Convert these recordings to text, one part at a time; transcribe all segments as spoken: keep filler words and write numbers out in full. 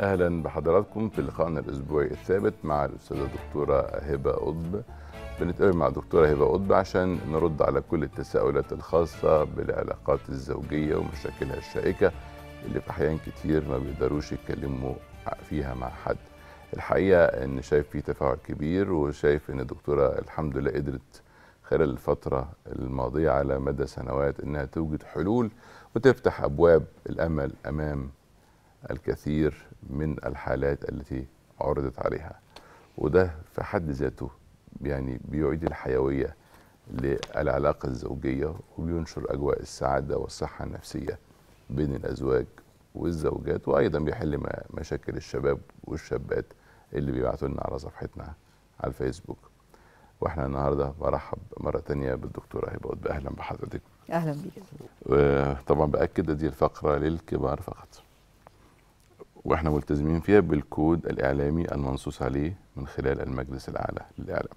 أهلا بحضراتكم في لقائنا الأسبوعي الثابت مع الأستاذة الدكتورة هبة قطب. بنتقابل مع الدكتورة هبة قطب عشان نرد على كل التساؤلات الخاصة بالعلاقات الزوجية ومشاكلها الشائكة اللي في أحيان كتير ما بيقدروش يتكلموا فيها مع حد. الحقيقة إن شايف فيه تفاعل كبير، وشايف إن الدكتورة الحمد لله قدرت خلال الفترة الماضية على مدى سنوات إنها توجد حلول وتفتح أبواب الأمل أمام الكثير من الحالات التي عرضت عليها، وده في حد ذاته يعني بيعيد الحيوية للعلاقة الزوجية وبينشر أجواء السعادة والصحة النفسية بين الأزواج والزوجات، وأيضا بيحل مشاكل الشباب والشابات اللي بيبعتوا لنا على صفحتنا على الفيسبوك. واحنا النهارده برحب مرة تانية بالدكتورة هبة قطب. أهلا بحضرتك. أهلا بيك. طبعا بأكد دي الفقرة للكبار فقط، واحنا ملتزمين فيها بالكود الإعلامي المنصوص عليه من خلال المجلس الأعلى للإعلام.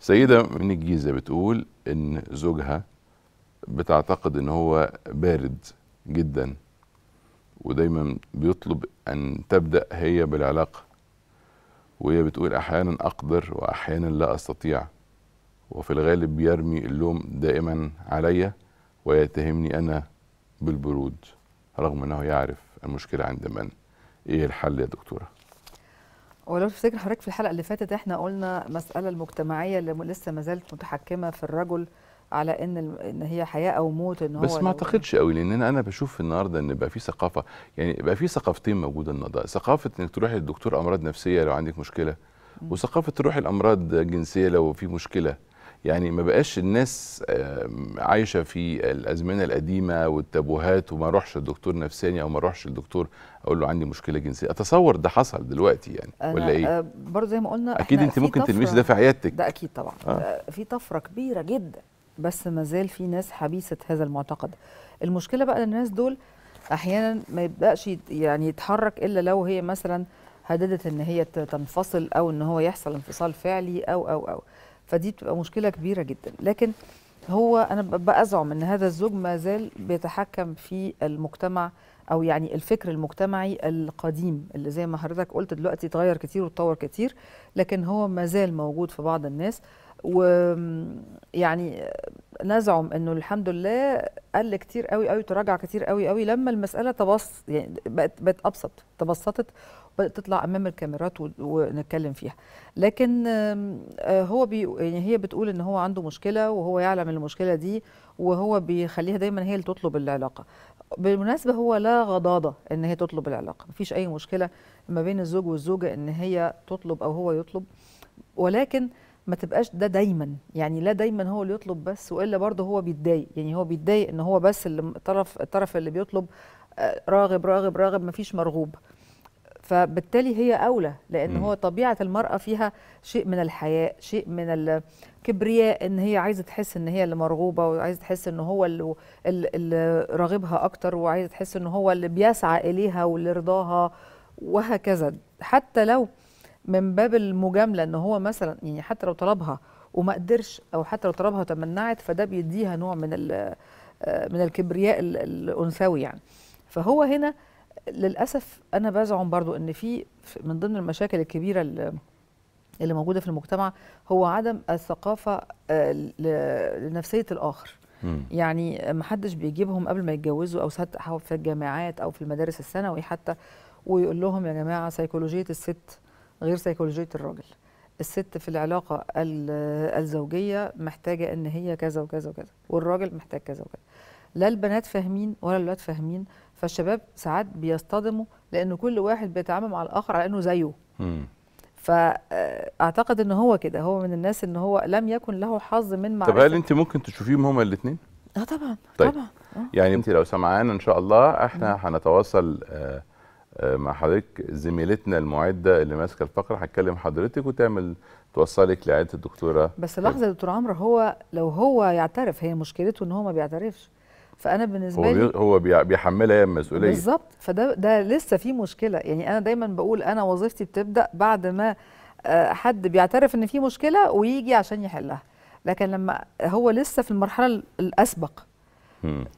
سيدة من الجيزة بتقول إن زوجها بتعتقد إن هو بارد جدا ودايما بيطلب أن تبدأ هي بالعلاقة، وهي بتقول أحيانا أقدر وأحيانا لا أستطيع، وفي الغالب يرمي اللوم دائما عليا ويتهمني أنا بالبرود رغم أنه يعرف المشكلة عند من. إيه الحل يا دكتورة؟ ولو تفتكر حضرتك في الحلقة اللي فاتت احنا قلنا مسألة المجتمعية اللي لسه ما زالت متحكمة في الرجل على ان ان هي حياه او موت، ان هو بس ما اعتقدش قوي، لان انا بشوف النهارده ان بقى في ثقافه، يعني بقى في ثقافتين موجوده النهارده، ثقافه انك تروحي للدكتور امراض نفسيه لو عندك مشكله، وثقافه تروحي لامراض جنسيه لو في مشكله. يعني ما بقاش الناس عايشه في الازمنه القديمه والتابوهات وما اروحش لدكتور نفساني او ما اروحش للدكتور اقول له عندي مشكله جنسيه. اتصور ده حصل دلوقتي يعني، ولا ايه؟ برضه زي ما قلنا اكيد انت ممكن تلمسي ده في عيادتك. ده اكيد طبعا. آه. في طفره كبيره جدا، بس ما زال في ناس حبيسه هذا المعتقد. المشكله بقى الناس دول احيانا ما يبقاش يعني يتحرك الا لو هي مثلا هددت ان هي تنفصل او ان هو يحصل انفصال فعلي او او او فدي بتبقى مشكله كبيره جدا. لكن هو انا ببقى ازعم ان هذا الزوج ما زال بيتحكم في المجتمع، او يعني الفكر المجتمعي القديم اللي زي ما حضرتك قلت دلوقتي اتغير كتير واتطور كتير، لكن هو ما زال موجود في بعض الناس. ويعني نزعم انه الحمد لله قل كتير قوي قوي، تراجع كتير قوي قوي لما المساله تبص يعني بقت بقت ابسط، تبسطت وبدات تطلع امام الكاميرات ونتكلم فيها. لكن هو بي يعني هي بتقول ان هو عنده مشكله وهو يعلم المشكله دي، وهو بيخليها دايما هي اللي تطلب العلاقه. بالمناسبه هو لا غضاضه ان هي تطلب العلاقه، مفيش اي مشكله ما بين الزوج والزوجه ان هي تطلب او هو يطلب، ولكن ما تبقاش ده دايما، يعني لا دايما هو اللي يطلب بس، والا برضه هو بيتضايق. يعني هو بيتضايق ان هو بس اللي الطرف الطرف اللي بيطلب راغب راغب راغب مفيش مرغوب، فبالتالي هي اولى، لان هو طبيعه المراه فيها شيء من الحياء، شيء من الكبرياء، ان هي عايزه تحس ان هي اللي مرغوبه، وعايزه تحس ان هو اللي, اللي راغبها اكتر، وعايزه تحس ان هو اللي بيسعى اليها واللي رضاها وهكذا. حتى لو من باب المجامله ان هو مثلا يعني حتى لو طلبها وما قدرش، او حتى لو طلبها وتمنعت، فده بيديها نوع من من الكبرياء الانثوي يعني. فهو هنا للاسف انا بزعم برضو ان في من ضمن المشاكل الكبيره اللي موجوده في المجتمع هو عدم الثقافه لنفسيه الاخر. يعني ما حدش بيجيبهم قبل ما يتجوزوا، او في الجامعات او في المدارس الثانوي حتى، ويقول لهم يا جماعه سيكولوجيه الست غير سيكولوجية الراجل، الست في العلاقة الزوجية محتاجة ان هي كذا وكذا وكذا، والراجل محتاج كذا وكذا. لا البنات فاهمين ولا الولاد فاهمين، فالشباب ساعات بيصطدموا لأن كل واحد بيتعامل مع الآخر على أنه زيه. فأعتقد أنه هو كده، هو من الناس أنه هو لم يكن له حظ من معرفة. طب هل أنت ممكن تشوفيهم هما الاثنين؟ آه طبعا. طيب. طبعا. آه. يعني أنت لو سمعانا إن شاء الله إحنا هنتواصل آه مع حضرتك، زميلتنا المعده اللي ماسكه الفقره هتكلم حضرتك وتعمل توصلك لعياده الدكتوره. بس لحظه يا دكتور عمرو، هو لو هو يعترف، هي مشكلته ان هو ما بيعترفش، فانا بالنسبه هو لي هو بيحملها هي المسؤوليه بالظبط. فده ده لسه في مشكله. يعني انا دايما بقول انا وظيفتي بتبدا بعد ما حد بيعترف ان في مشكله ويجي عشان يحلها، لكن لما هو لسه في المرحله الاسبق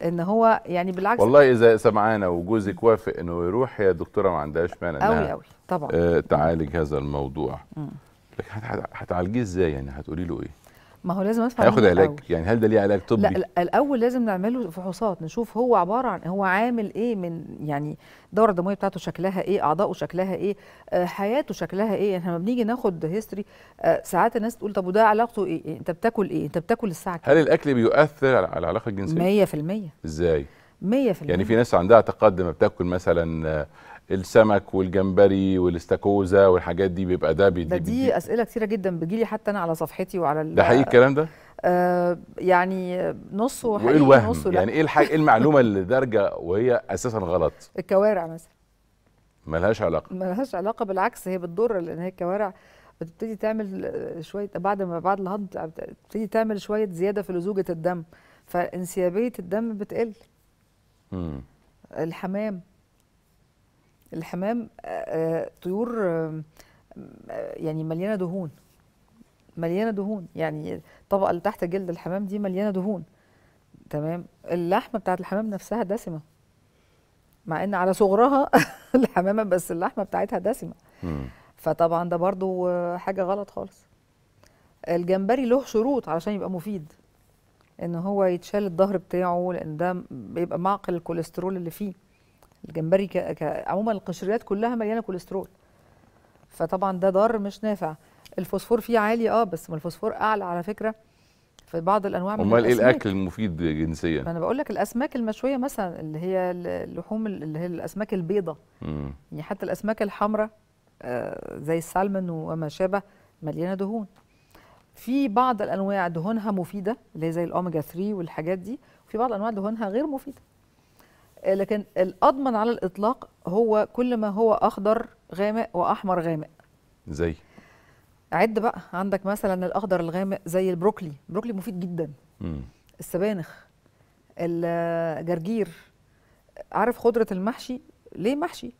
ان هو يعني بالعكس. والله اذا سمعانا وجوزك وافق انه يروح يا دكتوره ما عندهاش مانع قوي قوي طبعا آه تعالج هذا الموضوع. مم. لكن هتعالجيه ازاي يعني؟ هتقولي له ايه؟ ما هو لازم افهم هياخد علاج الأول. يعني هل ده ليه علاج طبي؟ لا الاول لازم نعمله فحوصات نشوف هو عباره عن هو عامل ايه من يعني الدوره الدمويه بتاعته شكلها ايه، اعضائه شكلها ايه، آه حياته شكلها ايه. احنا لما بنيجي ناخد هيستوري آه ساعات الناس تقول طب وده علاقته ايه؟ إيه؟ انت بتاكل ايه؟ انت بتاكل الساعه كام؟ هل الاكل بيؤثر على العلاقه الجنسيه؟ مية في المية. ازاي؟ مية في المية. يعني في ناس عندها اعتقاد لما بتاكل مثلا السمك والجمبري والاستاكوزا والحاجات دي بيبقى ده بيدي. ده دي اسئله كتيره جدا بتجيلي حتى انا على صفحتي وعلى. ده حقيقي الكلام ده؟ آه يعني نصه حقيقي ونصه لا. يعني ايه الحاجه ايه المعلومه اللي دارجه وهي اساسا غلط؟ الكوارع مثلا ملهاش علاقه ملهاش علاقه، بالعكس هي بتضر، لان هي الكوارع بتبتدي تعمل شويه بعد ما بعد الهضم بتبتدي تعمل شويه زياده في لزوجه الدم، فانسيابيه الدم بتقل. امم الحمام الحمام طيور يعني مليانه دهون مليانه دهون، يعني الطبقه اللي تحت جلد الحمام دي مليانه دهون، تمام. اللحمه بتاعت الحمام نفسها دسمه مع ان على صغرها الحمامه، بس اللحمه بتاعتها دسمه. فطبعا ده برضو حاجه غلط خالص. الجمبري له شروط علشان يبقى مفيد، ان هو يتشال الظهر بتاعه لان ده بيبقى معقل الكوليسترول اللي فيه. الجمبري عموما القشريات كلها مليانه كوليسترول، فطبعا ده ضار مش نافع. الفوسفور فيه عالي اه بس ما الفوسفور اعلى على فكره في بعض الانواع من الاسماك. امال ايه الاكل المفيد جنسيا؟ ما انا بقول لك الاسماك المشويه مثلا اللي هي اللحوم اللي هي الاسماك البيضاء، يعني حتى الاسماك الحمراء آه زي السالمون وما شابه مليانه دهون. في بعض الانواع دهونها مفيده اللي هي زي الاوميجا ثلاثة والحاجات دي، وفي بعض الانواع دهونها غير مفيده. لكن الأضمن على الإطلاق هو كل ما هو أخضر غامق وأحمر غامق. زي عد بقى عندك مثلا الأخضر الغامق زي البروكلي، البروكلي مفيد جدا. مم. السبانخ، الجرجير، عارف خضرة المحشي؟ ليه محشي؟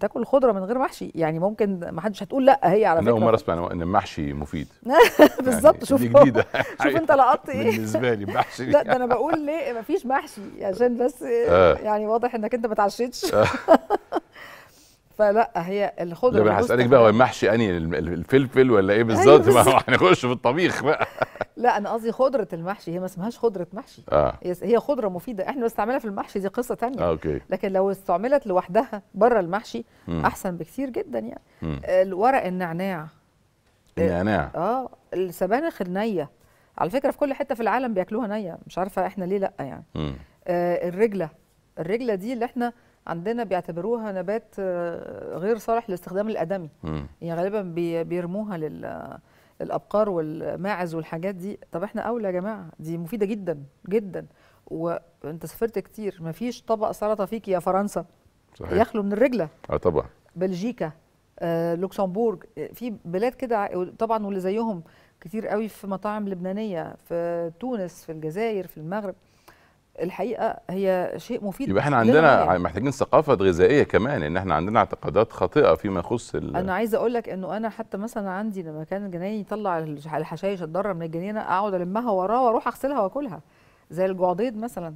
تاكل خضرة من غير محشي، يعني ممكن ما حدش هتقول لا. هي على فكرة أنا أول مرة أسمع إن المحشي مفيد. بالظبط. شوف جديدة. شوف أنت لقطت إيه؟ بالنسبة لي محشي. لا ده أنا بقول ليه ما فيش محشي عشان بس آه. يعني واضح إنك أنت ما اتعشيتش. آه. فلا هي الخضرة. طب أنا هسألك بقى هو المحشي أنهي، الفلفل ولا إيه بالظبط؟ ما هو هنخش في الطبيخ بقى. لا أنا قصدي خضرة المحشي، هي ما اسمهاش خضرة محشي. آه. هي خضرة مفيدة، احنا بنستعملها في المحشي دي قصة تانية. آه، أوكي. لكن لو استعملت لوحدها بره المحشي مم. أحسن بكتير جدا يعني. مم. الورق النعناع. النعناع. آه السبانخ النية، على فكرة في كل حتة في العالم بياكلوها نية، مش عارفة احنا ليه لأ يعني. مم. آه الرجلة، الرجلة دي اللي احنا عندنا بيعتبروها نبات غير صالح للاستخدام الآدمي. مم. يعني غالبا بيرموها لل الابقار والماعز والحاجات دي. طب احنا اولى يا جماعه، دي مفيده جدا جدا، وانت سافرت كتير مفيش طبق سلطه فيك يا فرنسا صحيح يخلو من الرجله. اه طبعا. بلجيكا، آه، لوكسمبورج، في بلاد كده طبعا، واللي زيهم كتير قوي في مطاعم لبنانيه في تونس في الجزائر في المغرب. الحقيقه هي شيء مفيد. يبقى احنا عندنا محتاجين ثقافه غذائيه كمان، ان احنا عندنا اعتقادات خاطئه فيما يخص. انا عايزه اقول لك انه انا حتى مثلا عندي لما كان جناني يطلع الحشايش الضاره من الجنينه اقعد المها وراه واروح اغسلها واكلها، زي الجعضيد مثلا.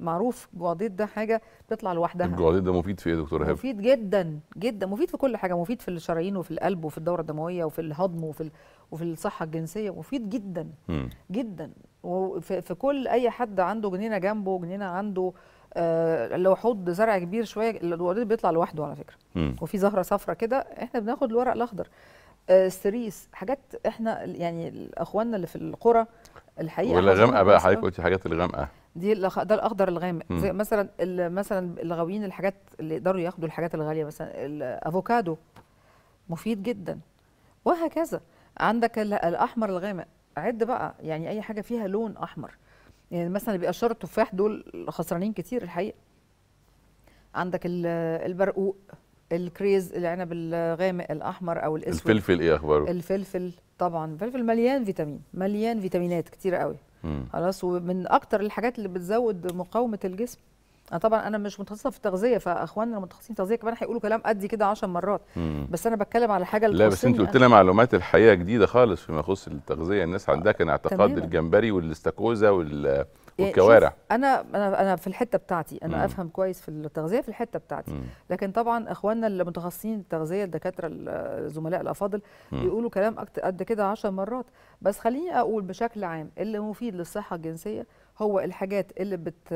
معروف الجعضيد ده حاجه بتطلع لوحدها. الجعضيد ده مفيد في ايه يا دكتوره هبه؟ مفيد جدا جدا، مفيد في كل حاجه، مفيد في الشرايين وفي القلب وفي الدوره الدمويه وفي الهضم وفي ال... وفي الصحه الجنسيه، مفيد جدا. م. جدا. وفي كل اي حد عنده جنينه جنبه، جنينه عنده آه لو حض زرع كبير شويه الورد بيطلع لوحده على فكره. م. وفي زهره صفرة كده احنا بناخد الورق الاخضر، آه السريس، حاجات احنا يعني اخواننا اللي في القرى الحقيقه. ولا غامقه بقى حضرتك قلتي حاجات الغامقه دي، ده الاخضر الغامق زي مثلا مثلا الغاويين، الحاجات اللي يقدروا ياخدوا الحاجات الغاليه مثلا الافوكادو مفيد جدا، وهكذا. عندك الاحمر الغامق، عد بقى يعني اي حاجه فيها لون احمر، يعني مثلا اللي بيقشروا التفاح دول خسرانين كتير الحقيقه. عندك البرقوق، الكريز، العنب الغامق الاحمر او الاسود. الفلفل ايه اخباره؟ الفلفل طبعا، الفلفل مليان فيتامين، مليان فيتامينات كتير قوي. خلاص، ومن اكتر الحاجات اللي بتزود مقاومه الجسم. أنا طبعا انا مش متخصصه في التغذيه، فاخواننا المتخصصين في التغذيه كمان هيقولوا كلام قد كده عشر مرات. مم. بس انا بتكلم على حاجه. لا بس انت قلت لنا معلومات الحقيقه جديده خالص فيما يخص التغذيه. الناس عندها كان اعتقاد الجمبري والاستاكوزا وال والكوارع. انا انا انا في الحته بتاعتي انا مم. افهم كويس في التغذيه في الحته بتاعتي مم. لكن طبعا اخواننا اللي متخصصين التغذيه الدكاتره الزملاء الافاضل بيقولوا كلام قد كده عشر مرات، بس خليني اقول بشكل عام اللي مفيد للصحه الجنسيه هو الحاجات اللي بت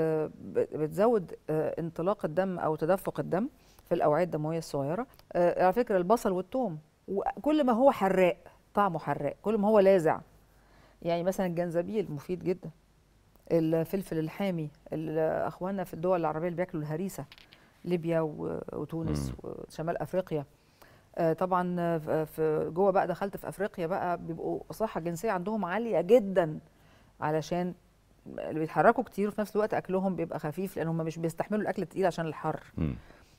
بتزود انطلاق الدم او تدفق الدم في الاوعيه الدمويه الصغيره. على فكره البصل والثوم، وكل ما هو حراق طعمه حراق، كل ما هو لاذع، يعني مثلا الجنزبيل مفيد جدا، الفلفل الحامي اللي اخواننا في الدول العربيه اللي بياكلوا الهريسه، ليبيا وتونس وشمال افريقيا. طبعا في جوه بقى دخلت في افريقيا بقى بيبقوا صحه جنسيه عندهم عاليه جدا، علشان اللي بيتحركوا كتير وفي نفس الوقت اكلهم بيبقى خفيف، لان هم مش بيستحملوا الاكل التقيل عشان الحر.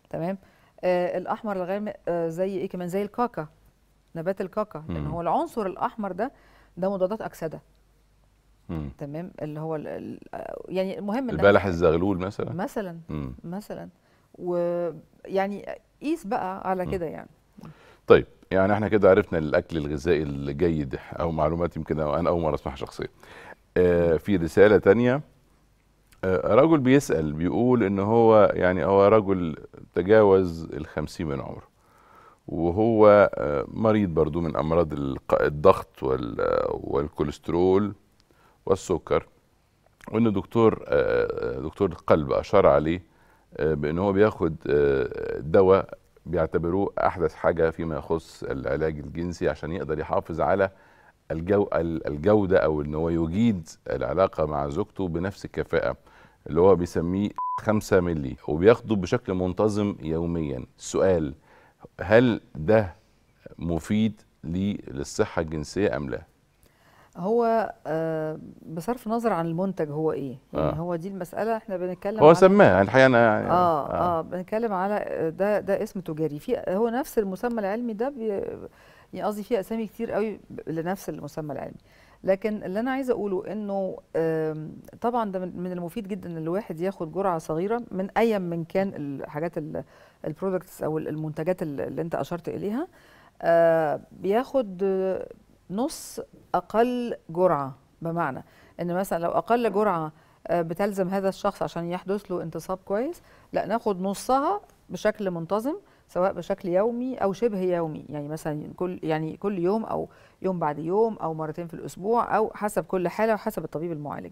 تمام. آه الاحمر الغامق آه زي ايه كمان؟ زي الكاكا، نبات الكاكا، لان هو العنصر الاحمر ده ده مضادات اكسده. مم. تمام. اللي هو ال ال يعني المهم البلح الزغلول مثلا مثلا مم. مثلا، ويعني قيس بقى على كده يعني. طيب، يعني احنا كده عرفنا الاكل الغذائي الجيد، او معلومات يمكن انا اول مره اسمعها شخصيا. آه في رساله ثانيه، آه رجل بيسال بيقول ان هو يعني هو رجل تجاوز الخمسين من عمره، وهو آه مريض برضو من امراض الضغط والكوليسترول والسكر، وان دكتور آه دكتور القلب اشار عليه آه بان هو بياخد آه دواء بيعتبروه احدث حاجه فيما يخص العلاج الجنسي، عشان يقدر يحافظ على الجو الجوده، او ان هو يجيد العلاقه مع زوجته بنفس الكفاءه، اللي هو بيسميه خمسة مللي، وبياخده بشكل منتظم يوميا. السؤال، هل ده مفيد للصحه الجنسيه ام لا؟ هو آه بصرف النظر عن المنتج هو ايه، يعني آه. هو دي المساله احنا بنتكلم هو سماه الحقيقه انا يعني اه اه, آه. بنتكلم على ده ده اسم تجاري، في هو نفس المسمى العلمي ده بي يعني قصدي في اسامي كتير قوي لنفس المسمى العلمي، لكن اللي انا عايزه اقوله انه طبعا ده من المفيد جدا ان الواحد ياخد جرعه صغيره من اي من كان الحاجات البرودكتس او المنتجات اللي انت اشرت اليها، بياخد نص اقل جرعه، بمعنى ان مثلا لو اقل جرعه بتلزم هذا الشخص عشان يحدث له انتصاب كويس، لا ناخد نصها بشكل منتظم، سواء بشكل يومي او شبه يومي، يعني مثلا كل يعني كل يوم او يوم بعد يوم او مرتين في الاسبوع، او حسب كل حاله وحسب الطبيب المعالج.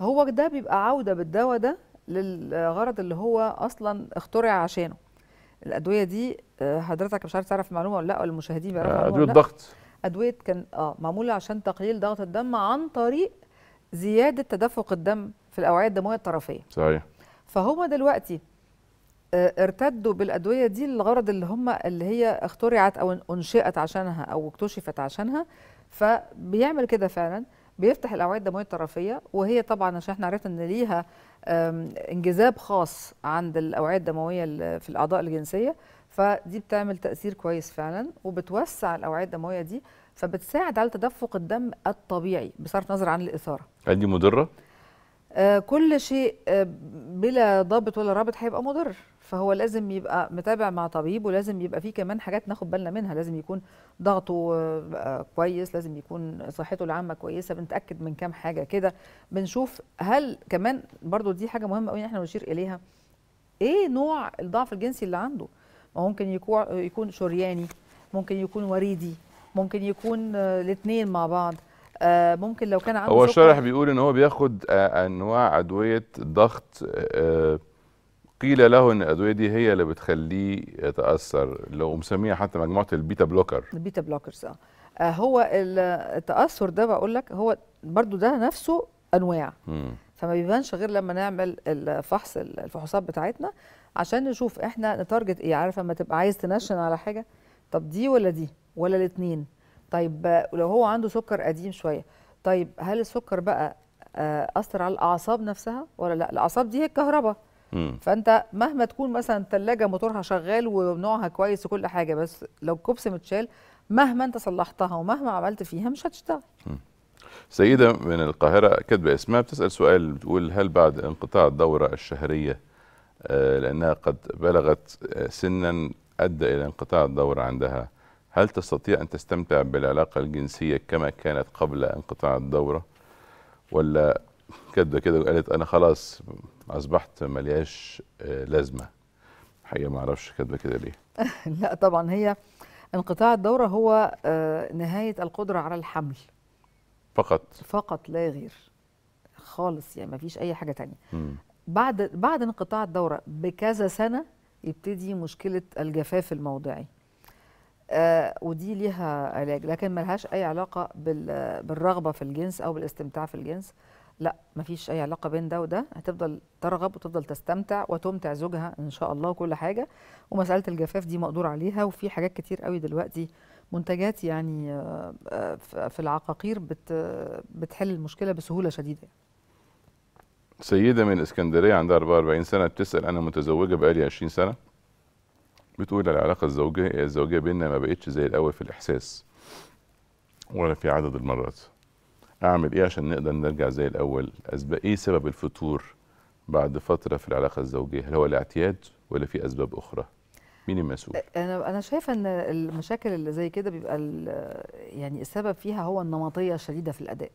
هو ده بيبقى عوده بالدواء ده للغرض اللي هو اصلا اخترع عشانه. الادويه دي حضرتك مش عارف تعرف معلومه ولا لا، المشاهدين بيعرفوا ادويه الضغط، ادويه كان اه معموله عشان تقليل ضغط الدم عن طريق زياده تدفق الدم في الاوعيه الدمويه الطرفيه. صحيح. فهو دلوقتي ارتدوا بالادويه دي للغرض اللي هم اللي هي اخترعت او انشئت عشانها او اكتشفت عشانها، فبيعمل كده فعلا، بيفتح الاوعيه الدمويه الطرفيه، وهي طبعا عشان احنا عرفنا ان ليها انجذاب خاص عند الاوعيه الدمويه في الاعضاء الجنسيه، فدي بتعمل تاثير كويس فعلا، وبتوسع الاوعيه الدمويه دي، فبتساعد على تدفق الدم الطبيعي بصرف نظر عن الاثاره. هل دي مضره؟ آه كل شيء آه بلا ضابط ولا رابط هيبقى مضر، فهو لازم يبقى متابع مع طبيب، ولازم يبقى فيه كمان حاجات ناخد بالنا منها، لازم يكون ضغطه آه كويس، لازم يكون صحته العامه كويسه، بنتاكد من كام حاجه كده، بنشوف هل كمان برضو دي حاجه مهمه قوي ان احنا نشير اليها، ايه نوع الضعف الجنسي اللي عنده؟ ما ممكن يكون شرياني، ممكن يكون وريدي، ممكن يكون آه الاثنين مع بعض. آه ممكن لو كان عنده هو الشارح بيقول ان هو بياخد آه انواع ادويه ضغط، آه قيل له ان الادويه دي هي اللي بتخليه يتاثر، لو مسميها حتى مجموعه البيتا بلوكر البيتا بلوكرز. آه. اه هو التاثر ده بقول لك هو برضو ده نفسه انواع، م. فما بيبانش غير لما نعمل الفحص الفحوصات بتاعتنا عشان نشوف احنا نتارجت ايه. عارفه لما تبقى عايز تنشن على حاجه، طب دي ولا دي ولا الاثنين؟ طيب لو هو عنده سكر قديم شويه، طيب هل السكر بقى اثر على الاعصاب نفسها ولا لا؟ الاعصاب دي هي الكهرباء، فانت مهما تكون مثلا ثلاجه موتورها شغال ونوعها كويس وكل حاجه، بس لو الكوبس متشال مهما انت صلحتها ومهما عملت فيها مش هتشتغل. مم. سيده من القاهره كاتبه اسمها بتسال سؤال، بتقول هل بعد انقطاع الدوره الشهريه آه لانها قد بلغت سنا ادى الى انقطاع الدوره عندها، هل تستطيع أن تستمتع بالعلاقة الجنسية كما كانت قبل انقطاع الدورة، ولا كده كده وقالت انا خلاص اصبحت ملياش لازمه. حقيقه ما اعرفش كده كده ليه. لا طبعا هي انقطاع الدوره هو نهايه القدره على الحمل فقط فقط لا غير خالص، يعني ما فيش اي حاجه تانية. م. بعد بعد انقطاع الدوره بكذا سنه يبتدي مشكله الجفاف الموضعي، آه ودي ليها علاج لكن ملهاش اي علاقه بالرغبه في الجنس او بالاستمتاع في الجنس. لا مفيش اي علاقه بين ده وده، هتفضل ترغب وتفضل تستمتع وتمتع زوجها ان شاء الله وكل حاجه. ومساله الجفاف دي مقدور عليها، وفي حاجات كتير قوي دلوقتي منتجات يعني في العقاقير بت بتحل المشكله بسهوله شديده. سيده من اسكندريه عندها أربعة وأربعين سنه بتسال انا متزوجه بقالي عشرين سنه، بتقول العلاقه الزوجيه الزوجيه بيننا ما بقتش زي الاول في الاحساس ولا في عدد المرات. اعمل ايه عشان نقدر نرجع زي الاول؟ اسباب ايه سبب الفتور بعد فتره في العلاقه الزوجيه؟ هل هو الاعتياد ولا في اسباب اخرى؟ مين المسؤول؟ انا انا شايفه ان المشاكل اللي زي كده بيبقى يعني السبب فيها هو النمطيه الشديده في الاداء.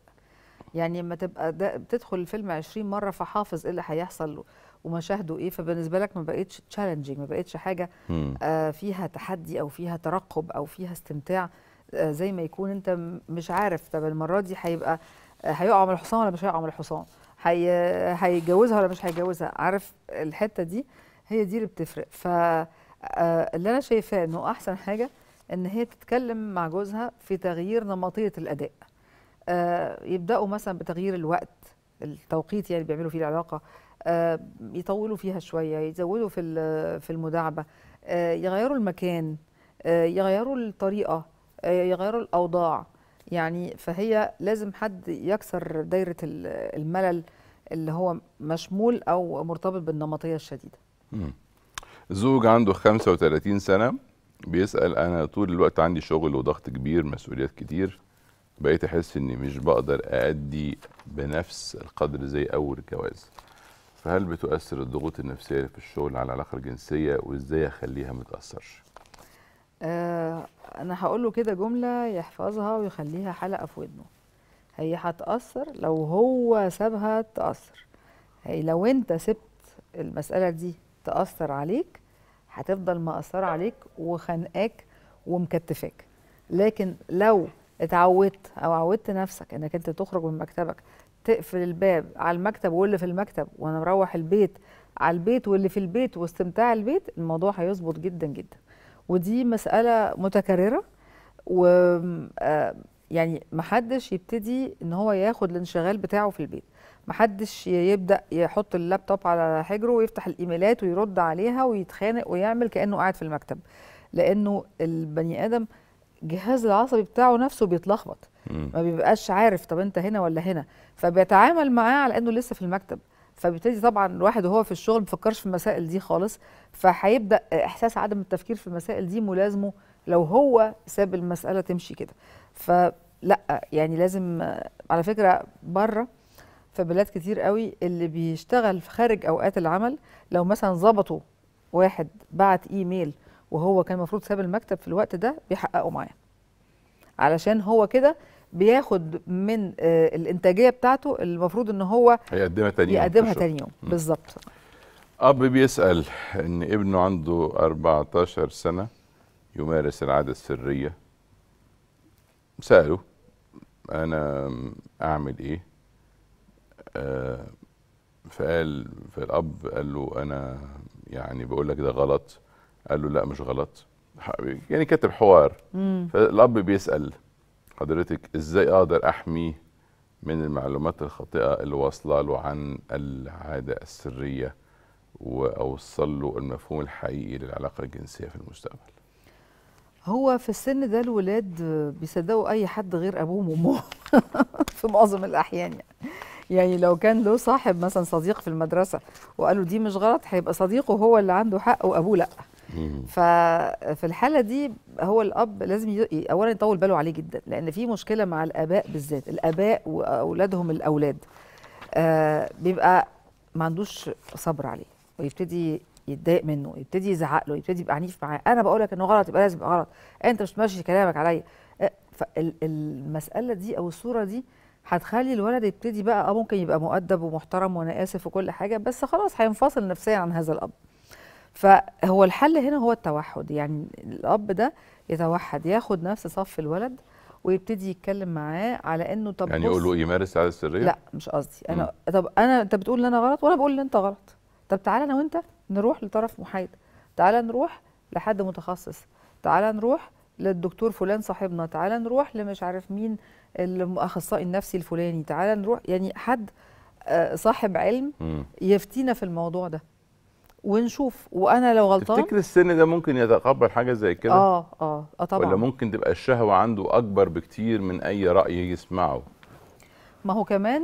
يعني لما تبقى بتدخل الفيلم عشرين مره فحافظ ايه اللي هيحصل ومشاهده ايه، فبالنسبه لك ما بقتش تشالنجينج، ما بقتش حاجه آه فيها تحدي او فيها ترقب او فيها استمتاع، آه زي ما يكون انت مش عارف طب المره دي هيبقى هيقع من الحصان ولا مش هيقع من الحصان، هيتجوزها ولا مش هيتجوزها، عارف الحته دي هي دي اللي بتفرق. ف اللي انا شايفاه انه احسن حاجه ان هي تتكلم مع جوزها في تغيير نمطيه الاداء. آه يبداوا مثلا بتغيير الوقت، التوقيت يعني بيعملوا فيه العلاقه، آه يطولوا فيها شويه، يزودوا في في المداعبه، آه يغيروا المكان، آه يغيروا الطريقه، آه يغيروا الاوضاع. يعني فهي لازم حد يكسر دايره الملل اللي هو مشمول او مرتبط بالنمطيه الشديده. مم. زوج عنده خمسة وثلاثين سنه بيسال انا طول الوقت عندي شغل وضغط كبير، مسؤوليات كتير، بقيت احس اني مش بقدر اادي بنفس القدر زي اول الجواز، فهل بتؤثر الضغوط النفسيه في الشغل على العلاقه الجنسيه وازاي اخليها ما تاثرش؟ آه انا هقول له كده جمله يحفظها ويخليها حلقه في ودنه، هي هتاثر لو هو سابها تاثر، هي لو انت سبت المساله دي تاثر عليك هتفضل مأثره عليك وخانقاك ومكتفاك. لكن لو اتعودت او عودت نفسك انك انت تخرج من مكتبك، تقفل الباب على المكتب واللي في المكتب، وانا مروح البيت على البيت واللي في البيت واستمتاع البيت، الموضوع هيظبط جدا جدا. ودي مسألة متكررة، و يعني محدش يبتدي ان هو ياخد الانشغال بتاعه في البيت، محدش يبدأ يحط اللابتوب على حجره ويفتح الايميلات ويرد عليها ويتخانق ويعمل كأنه قاعد في المكتب، لأنه البني آدم الجهاز العصبي بتاعه نفسه بيتلخبط، ما بيبقاش عارف طب انت هنا ولا هنا، فبيتعامل معاه على انه لسه في المكتب، فبيبتدي طبعا الواحد وهو في الشغل ما بيفكرش في المسائل دي خالص، فهيبدا احساس عدم التفكير في المسائل دي ملازمه لو هو ساب المساله تمشي كده. فلا يعني لازم، على فكره بره في بلاد كتير قوي اللي بيشتغل في خارج اوقات العمل لو مثلا ظبطوا واحد بعت ايميل وهو كان المفروض ساب المكتب في الوقت ده بيحققوا معاه، علشان هو كده بياخد من الانتاجيه بتاعته المفروض ان هو هيقدمها تاني يوم يقدمها تاني يوم بالظبط. اب بيسال ان ابنه عنده أربعة عشر سنه يمارس العاده السريه، ساله انا اعمل ايه؟ آه فقال فالاب قال له انا يعني بقول لك ده غلط، قال له لا مش غلط، يعني كتب حوار. مم. فالاب بيسال حضرتك ازاي اقدر احميه من المعلومات الخاطئه اللي واصله له عن العاده السريه واوصل له المفهوم الحقيقي للعلاقه الجنسيه في المستقبل؟ هو في السن ده الولاد بيصدقوا اي حد غير ابوهم وامهم في معظم الاحيان. يعني يعني لو كان له صاحب مثلا صديق في المدرسه وقال له دي مش غلط، هيبقى صديقه هو اللي عنده حق وابوه لا. ففي الحاله دي هو الاب لازم اولا يطول باله عليه جدا، لان في مشكله مع الاباء بالذات، الاباء واولادهم الاولاد آه بيبقى ما عندوش صبر عليه ويبتدي يتضايق منه، يبتدي يزعق له، يبتدي يبقى عنيف معاه، انا بقول لك انه غلط يبقى لازم يبقى غلط، انت مش ماشي كلامك عليا. فالمساله دي او الصوره دي هتخلي الولد يبتدي بقى اه ممكن يبقى مؤدب ومحترم وانا اسف وكل حاجه، بس خلاص هينفصل نفسيا عن هذا الاب. فهو الحل هنا هو التوحد، يعني الاب ده يتوحد، ياخد نفس صف الولد ويبتدي يتكلم معاه على انه طب يعني يقول له يمارس على السريه؟ لا مش قصدي انا م. طب انا انت بتقول ان انا غلط وانا بقول ان انت غلط، طب تعالى انا وانت نروح لطرف محايد، تعالى نروح لحد متخصص، تعالى نروح للدكتور فلان صاحبنا، تعالى نروح لمش عارف مين الاخصائي النفسي الفلاني، تعالى نروح يعني حد صاحب علم يفتينا في الموضوع ده ونشوف. وانا لو غلطان تفتكر السن ده ممكن يتقبل حاجه زي كده؟ اه اه اه طبعا. ولا ممكن تبقى الشهوه عنده اكبر بكتير من اي راي يسمعه؟ ما هو كمان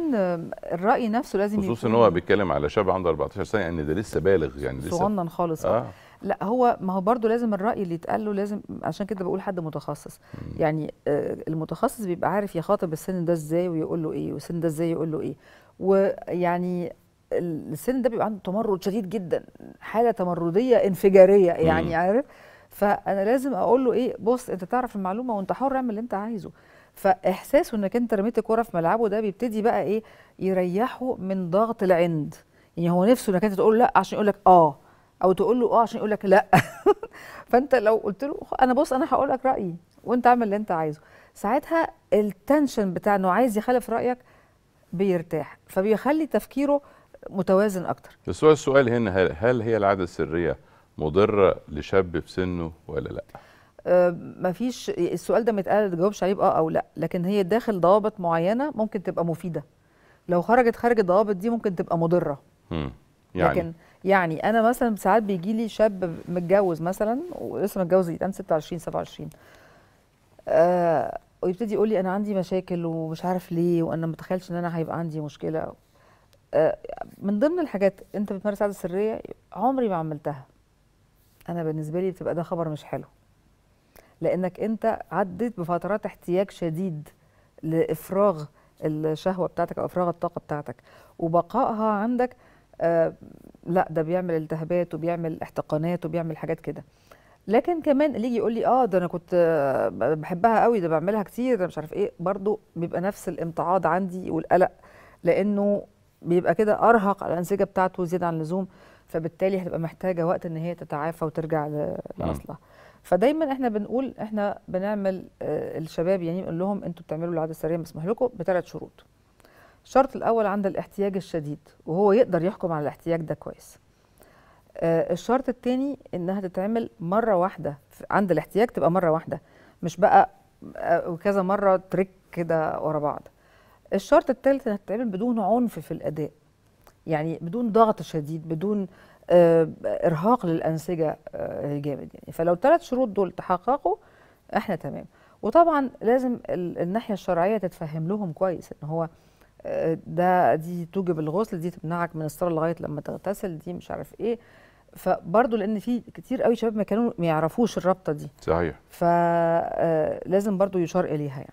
الراي نفسه لازم يكون، خصوصا ان هو بيتكلم على شاب عنده أربعتاشر سنه، ان ده لسه بالغ يعني، لسه صغنن خالص. اه لا هو ما هو برضه لازم الراي اللي يتقال له لازم، عشان كده بقول حد متخصص. مم. يعني آه المتخصص بيبقى عارف يخاطب السن ده ازاي ويقول له ايه، والسن ده ازاي يقول له ايه. ويعني السن ده بيبقى عنده تمرد شديد جدا، حاله تمرديه انفجاريه يعني. مم. عارف، فانا لازم اقول له ايه، بص انت تعرف المعلومه وانت حر اعمل اللي انت عايزه. فاحساسه انك انت رميت الكوره في ملعبه ده بيبتدي بقى ايه يريحه من ضغط العند، يعني هو نفسه انك انت تقول لا عشان يقول لك اه، او تقول له اه عشان يقول لك لا. فانت لو قلت له انا بص انا هقول لك رايي وانت اعمل اللي انت عايزه، ساعتها التنشن بتاع انه عايز يخالف رايك بيرتاح، فبيخلي تفكيره متوازن اكتر. بس هو السؤال هنا، هل, هل هي العاده السريه مضره لشاب في سنه ولا لا؟ أه مفيش، السؤال ده ما يتقال ما تجاوبش عليه باه او لا، لكن هي داخل ضوابط معينه ممكن تبقى مفيده، لو خرجت خارج الضوابط دي ممكن تبقى مضره. امم يعني لكن يعني انا مثلا ساعات بيجي لي شاب متجوز مثلا، ولسه متجوز يتقام ستة وعشرين سبعة وعشرين، آه ويبتدي يقول لي انا عندي مشاكل ومش عارف ليه، وانا ما اتخيلش ان انا هيبقى عندي مشكله. آه من ضمن الحاجات، انت بتمارس عاده سريه، عمري ما عملتها. انا بالنسبه لي بتبقى ده خبر مش حلو، لانك انت عديت بفترات احتياج شديد لافراغ الشهوه بتاعتك او افراغ الطاقه بتاعتك، وبقائها عندك آه لا ده بيعمل التهابات وبيعمل احتقانات وبيعمل حاجات كده. لكن كمان اللي يجي يقول لي اه ده انا كنت بحبها قوي، ده بعملها كتير، ده مش عارف ايه، برضو بيبقى نفس الامتعاض عندي والقلق، لانه بيبقى كده ارهق على الانسجه بتاعته زياده عن اللزوم، فبالتالي هتبقى محتاجه وقت ان هي تتعافى وترجع لاصلها. فدايما احنا بنقول، احنا بنعمل آه الشباب يعني بنقول لهم انتوا بتعملوا العاده السريه مسموح لكم بثلاث شروط. الشرط الأول عند الاحتياج الشديد، وهو يقدر يحكم على الاحتياج ده كويس. آه الشرط الثاني إنها تتعمل مرة واحدة، عند الاحتياج تبقى مرة واحدة، مش بقى آه كذا مرة تريك كده ورا بعض. الشرط الثالث إنها تتعمل بدون عنف في الأداء، يعني بدون ضغط شديد، بدون آه إرهاق للأنسجة آه جامد يعني. فلو الثلاث شروط دول تحققوا إحنا تمام. وطبعا لازم الناحية الشرعية تتفهم لهم كويس إن هو ده دي توجب الغسل، دي تمنعك من الصلاة لغاية لما تغتسل، دي مش عارف ايه. فبرضه لان في كتير قوي شباب ما كانوا ما يعرفوش الرابطة دي. صحيح. فلازم برضه يشار اليها يعني.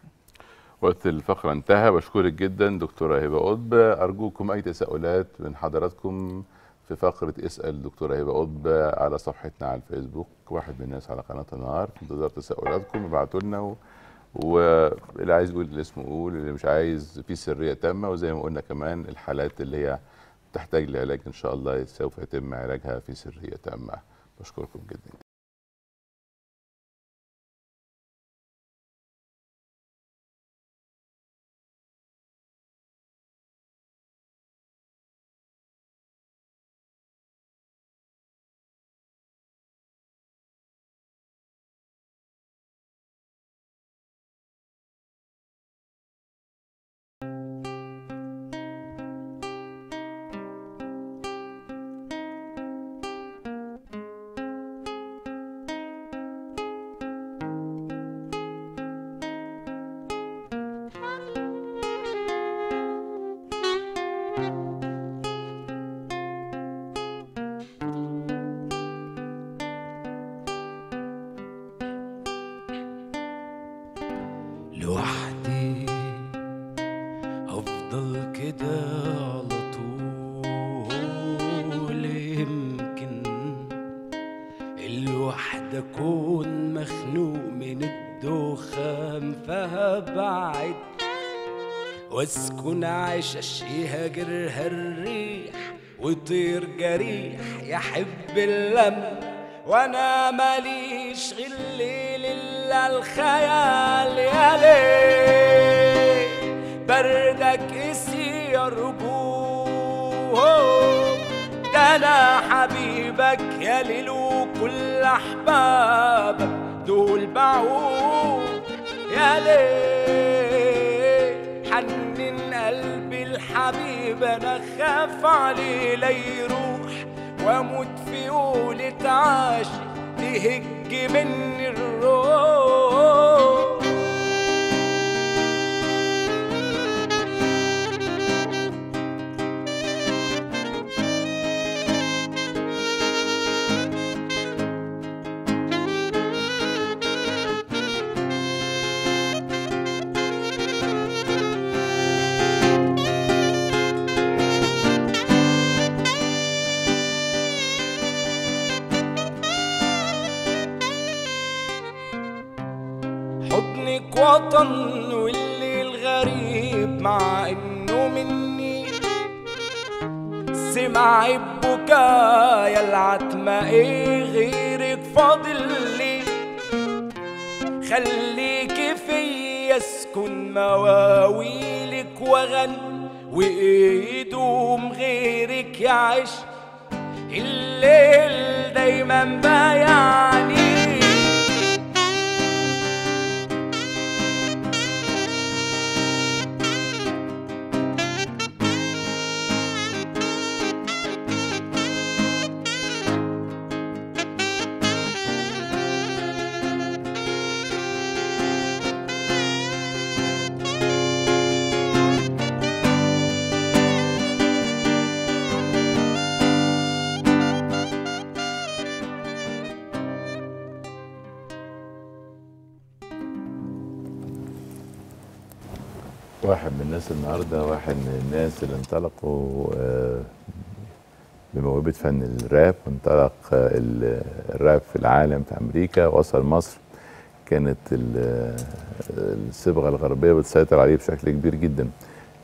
وقت الفقرة انتهى، بشكرك جدا دكتورة هبة قطب. ارجوكم اي تساؤلات من حضراتكم في فقرة اسأل دكتورة هبة قطب على صفحتنا على الفيسبوك، واحد من الناس على قناة النهار، في انتظار تساؤلاتكم. ابعتوا لنا و... واللي عايز يقول الاسم قول، اللي مش عايز في سريه تامه. وزي ما قلنا كمان الحالات اللي هي تحتاج لعلاج ان شاء الله سوف يتم علاجها في سريه تامه. بشكركم جدا. واسكن عشش يهاجرها الريح وطير جريح يحب اللم، وانا ماليش غير الليل الا الخيال. يا ليل بردك قسي يا رجوم، ده انا حبيبك يا ليل وكل احبابك دول بعوم. يا ليل حنن قلبي الحبيب انا خاف عليه لا يروح، واموت في قولة عاشق تهج مني الروح. حضنك وطن واللي الغريب مع انه مني، سمعي ببكايا العتمة ايه غيرك فاضل لي. خليكي فيا اسكن مواويلك واغني، وايه يدوم غيرك يعيش الليل دايما بايعني. واحد من الناس النهارده واحد من الناس اللي انطلقوا بموهبه فن الراب، وانطلق الراب في العالم في امريكا وصل مصر. كانت الصبغه الغربيه بتسيطر عليه بشكل كبير جدا،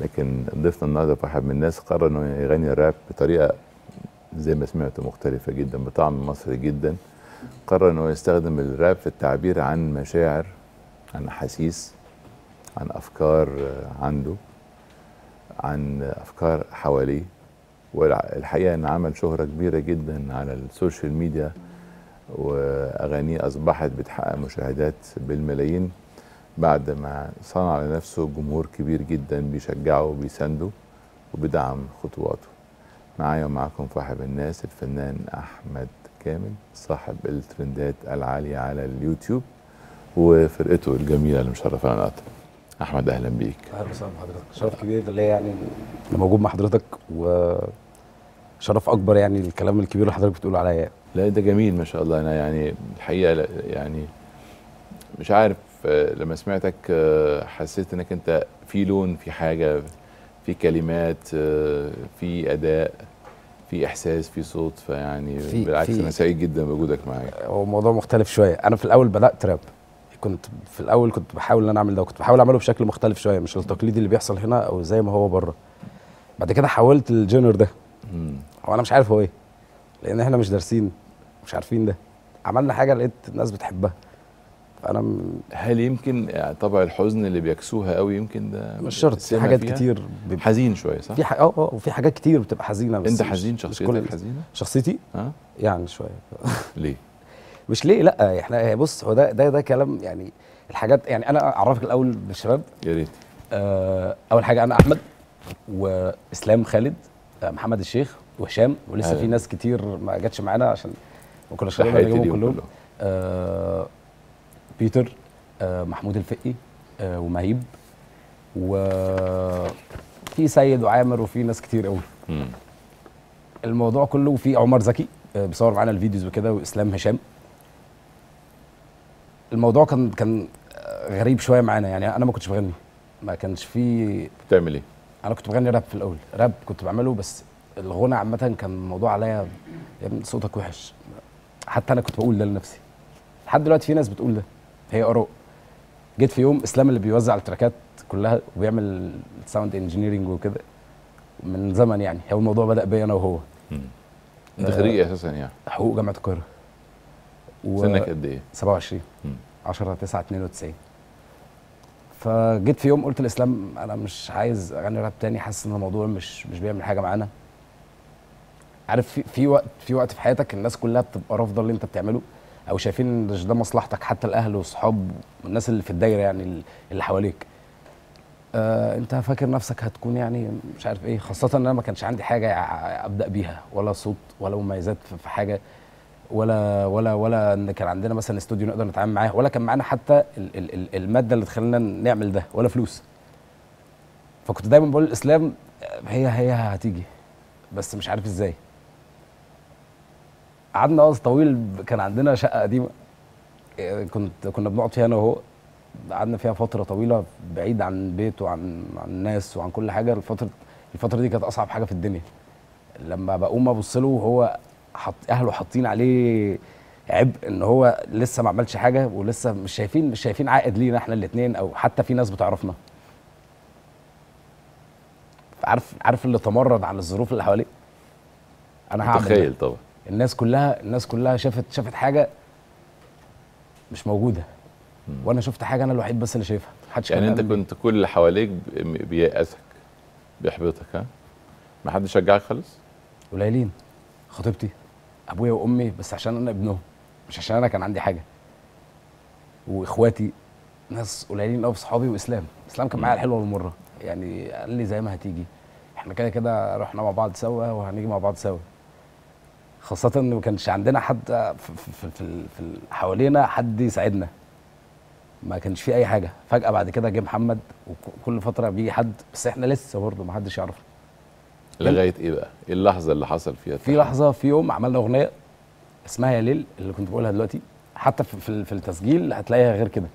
لكن ضيفنا النهارده واحد من الناس قرر انه يغني الراب بطريقه زي ما سمعتوا مختلفه جدا بطعم مصري جدا. قرر انه يستخدم الراب في التعبير عن مشاعر، عن احاسيس، عن أفكار عنده، عن أفكار حواليه. والحقيقة إن عمل شهرة كبيرة جدا على السوشيال ميديا، وأغانيه أصبحت بتحقق مشاهدات بالملايين بعد ما صنع لنفسه جمهور كبير جدا بيشجعه وبيسنده وبيدعم خطواته. معايا ومعاكم في واحد من الناس الفنان أحمد كامل، صاحب الترندات العالية على اليوتيوب، وفرقته الجميلة اللي مشرفة على القطر. احمد اهلا بيك. اهلا وسهلا بحضرتك، شرف كبير ليا يعني موجود مع حضرتك، وشرف اكبر يعني الكلام الكبير اللي حضرتك بتقوله عليا. لا ده جميل ما شاء الله. انا يعني الحقيقه يعني مش عارف، لما سمعتك حسيت انك انت في لون، في حاجه، في كلمات، في اداء، في احساس، في صوت، فيعني في بالعكس في انا سعيد جدا بوجودك معايا. هو موضوع مختلف شويه. انا في الاول بدات راب، كنت في الاول كنت بحاول ان انا اعمل ده، وكنت بحاول اعمله بشكل مختلف شويه، مش التقليدي اللي بيحصل هنا او زي ما هو بره. بعد كده حولت الجينر ده، هو انا مش عارف هو ايه، لان احنا مش دارسين مش عارفين ده. عملنا حاجه لقيت الناس بتحبها، فانا م... هل يمكن طبع الحزن اللي بيكسوها قوي يمكن ده؟ مش شرط، في حاجات كتير بيب... حزين شويه صح؟ في ح... اه اه وفي حاجات كتير بتبقى حزينه. بس انت حزين؟ شخصيتك حزينه؟ شخصيتي؟ اه يعني شويه. ليه؟ مش ليه لا، احنا بص هو ده ده ده كلام يعني الحاجات. يعني انا اعرفك الاول بالشباب يا ريت. آه اول حاجه انا احمد، واسلام خالد، آه محمد الشيخ، وهشام، ولسه آه. في ناس كتير ما جاتش معانا عشان ما كناش قادرين نجيبهم كلهم. آه بيتر، آه محمود الفقي، آه ومهيب، وفي سيد وعامر، وفي ناس كتير قوي. الموضوع كله في عمر زكي آه بيصور معانا الفيديوز وكده، واسلام هشام. الموضوع كان كان غريب شويه معانا. يعني انا ما كنتش بغني، ما كانش في. بتعمل ايه؟ انا كنت بغني راب في الاول، راب كنت بعمله، بس الغنى عامه كان الموضوع عليا يا ابني صوتك وحش. حتى انا كنت بقول ده لنفسي، لحد دلوقتي في ناس بتقول ده، هي اراء. جيت في يوم اسلام اللي بيوزع التراكات كلها وبيعمل ساوند انجينيرنج وكده من زمن يعني، هو الموضوع بدا بيا انا وهو. انت خريج اساسا يعني؟ حقوق جامعه القاهره. سنك قد ايه؟ سبعة وعشرين. عشرة تسعة اتنين وتسعين. فجيت في يوم قلت لاسلام انا مش عايز اغني راب تاني، حاسس ان الموضوع مش مش بيعمل حاجه معانا. عارف في في وقت في وقت في حياتك الناس كلها بتبقى رافضه اللي انت بتعمله او شايفين ان ده مصلحتك، حتى الاهل والصحاب والناس اللي في الدايره يعني اللي حواليك. آه انت فاكر نفسك هتكون يعني مش عارف ايه، خاصه ان انا ما كانش عندي حاجه ابدا بيها، ولا صوت ولا مميزات في حاجه، ولا ولا ولا ان كان عندنا مثلا استوديو نقدر نتعامل معاه، ولا كان معانا حتى الماده اللي تخلينا نعمل ده، ولا فلوس. فكنت دايما بقول لاسلام هي هي هتيجي بس مش عارف ازاي. قعدنا وقت طويل، كان عندنا شقه قديمه كنت كنا بنقعد فيها انا وهو، قعدنا فيها فتره طويله بعيد عن بيت وعن عن الناس وعن كل حاجه. الفتره الفتره دي كانت اصعب حاجه في الدنيا، لما بقوم ابص له وهو حط اهله حاطين عليه عبء ان هو لسه ما عملش حاجه، ولسه مش شايفين مش شايفين عائد لينا احنا الاثنين، او حتى في ناس بتعرفنا. عارف عارف اللي تمرد على الظروف اللي حواليه. انا هعمل تخيل طبعا الناس كلها الناس كلها شافت شافت حاجه مش موجوده، وانا شفت حاجه انا الوحيد بس اللي شايفها. محدش يعني انت كنت كل اللي حواليك بيأسك بيحبطك؟ ها، ما حدش شجعك خالص؟ قليلين، خطيبتي، ابويا وامي، بس عشان انا ابنهم مش عشان انا كان عندي حاجه. واخواتي ناس قليلين قوي، صحابي واسلام. اسلام كان معايا الحلوه والمره يعني، قال لي زي ما هتيجي احنا كده كده رحنا مع بعض سوا وهنيجي مع بعض سوا. خاصة ان ما كانش عندنا حد في في في حوالينا حد يساعدنا، ما كانش في اي حاجه. فجأه بعد كده جه محمد، وكل فتره بيجي حد، بس احنا لسه برضه ما حدش يعرفنا. لغايه ايه بقى؟ ايه اللحظه اللي حصل فيها؟ في لحظه، في يوم عملنا اغنيه اسمها يا ليل اللي كنت بقولها دلوقتي، حتى في في التسجيل هتلاقيها غير كده،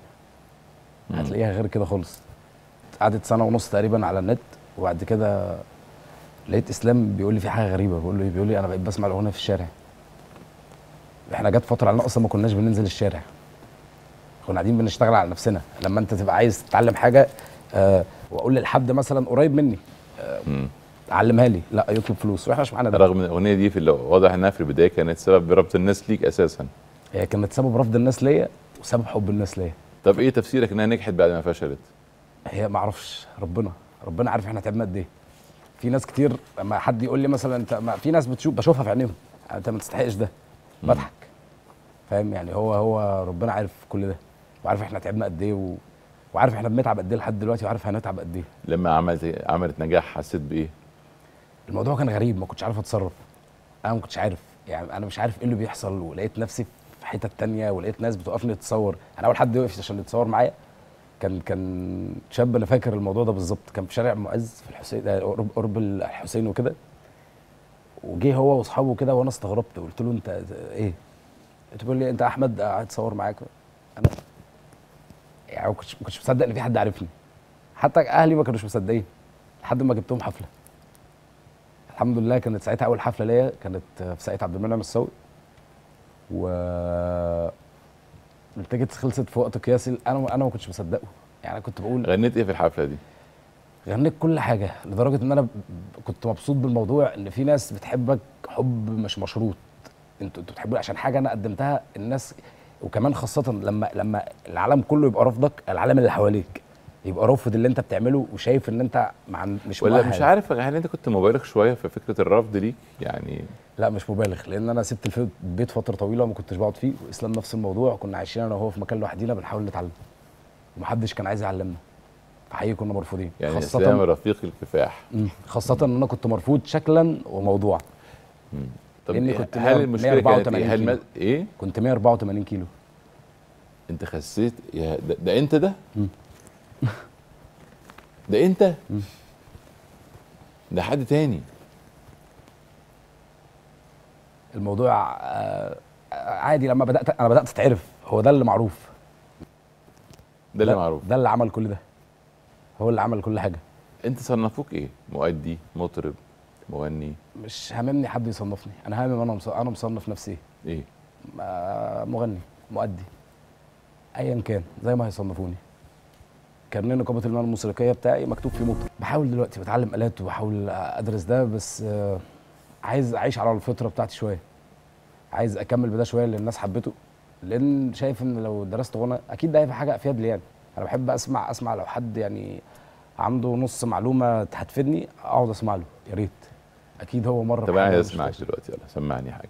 هتلاقيها غير كده خالص. قعدت سنه ونص تقريبا على النت، وبعد كده لقيت اسلام بيقول لي في حاجه غريبه. بقول له بيقول لي انا بقيت بسمع الاغنيه في الشارع. احنا جت فتره علينا اصلا ما كناش بننزل الشارع، كنا قاعدين بنشتغل على نفسنا. لما انت تبقى عايز تتعلم حاجه آه واقول للحد مثلا قريب مني آه علمها لي، لا يطلب فلوس، واحنا مش معانا ده. رغم ان الاغنيه دي في اللي واضح انها في البدايه كانت سبب رفض الناس ليك اساسا. هي كانت سبب رفض الناس ليا وسبب حب الناس ليا. طب ايه تفسيرك انها نجحت بعد ما فشلت؟ هي ما اعرفش، ربنا ربنا عارف احنا تعبنا قد ايه. في ناس كتير لما حد يقول لي مثلا انت، ما في ناس بتشوف بشوفها في عينيهم انت ما تستحقش ده، بضحك فاهم يعني. هو هو ربنا عارف كل ده، وعارف احنا تعبنا قد ايه، و... وعارف احنا بنتعب قد ايه لحد دلوقتي، وعارف هنتعب قد ايه. لما عملت عملت نجاح حسيت بايه؟ الموضوع كان غريب، ما كنتش عارف اتصرف. انا ما كنتش عارف يعني، انا مش عارف ايه اللي بيحصل، ولقيت نفسي في حته ثانيه، ولقيت ناس بتوقفني تتصور. انا اول حد وقف عشان يتصور معايا كان كان شاب، انا فاكر الموضوع ده بالظبط، كان في شارع معز في الحسين، قرب الحسين وكده. وجه هو واصحابه كده، وانا استغربت وقلت له انت ايه؟ تقول لي انت احمد قاعد اتصور معاك. انا يعني ما كنتش ما كنتش مصدق ان في حد عارفني، حتى اهلي ما كانوش مصدقين لحد ما جبتهم حفله. الحمد لله كانت ساعتها اول حفله ليا، كانت في ساقية عبد المنعم السوقي، و التيكتس خلصت في وقت قياسي. انا انا ما كنتش مصدقه يعني، كنت بقول. غنيت ايه في الحفله دي؟ غنيت كل حاجه، لدرجه ان انا ب... كنت مبسوط بالموضوع ان في ناس بتحبك حب مش مشروط. انتوا انتوا بتحبوني عشان حاجه انا قدمتها الناس، وكمان خاصه لما لما العالم كله يبقى رافضك، العالم اللي حواليك يبقى رافض اللي انت بتعمله، وشايف ان انت مع... مش ولا مؤهل. مش عارف، هل انت كنت مبالغ شويه في فكره الرفض ليك يعني؟ لا مش مبالغ، لان انا سبت البيت فتره طويله ما كنتش بقعد فيه، واسلام نفس الموضوع. كنا عايشين انا وهو في مكان لوحدينا بنحاول نتعلم، ومحدش كان عايز يعلمنا، فحقيقي كنا مرفوضين يعني. خاصة اسلام رفيق الكفاح، خاصه ان انا كنت مرفوض شكلا وموضوعا. طب لأني كنت هل المشكله كانت ايه؟ هل ايه؟ كنت مية واربعة وتمانين كيلو. انت خسيت يا ده, ده انت ده؟ ده انت؟ ده حد تاني. الموضوع عادي لما بدات، انا بدات اتعرف، هو ده اللي معروف، ده اللي معروف، ده اللي عمل كل ده، هو اللي عمل كل حاجه. انت صنفوك ايه؟ مؤدي، مطرب، مغني؟ مش هاممني حد يصنفني، انا هامم انا انا مصنف نفسي ايه؟ مغني، مؤدي، ايا كان زي ما هيصنفوني. كارنيه نقابه المهن الموسيقيه بتاعي مكتوب فيه مطرب. بحاول دلوقتي بتعلم آلات وبحاول ادرس ده، بس عايز اعيش على الفطره بتاعتي شويه، عايز اكمل بده شويه اللي الناس حبته، لان شايف ان لو درست غنى اكيد ده هيبقى حاجه افيد لي. يعني انا بحب اسمع اسمع لو حد يعني عنده نص معلومه هتفيدني اقعد اسمع له، يا ريت اكيد هو مره. طب انا اسمعك دلوقتي، يلا سمعني حاجه.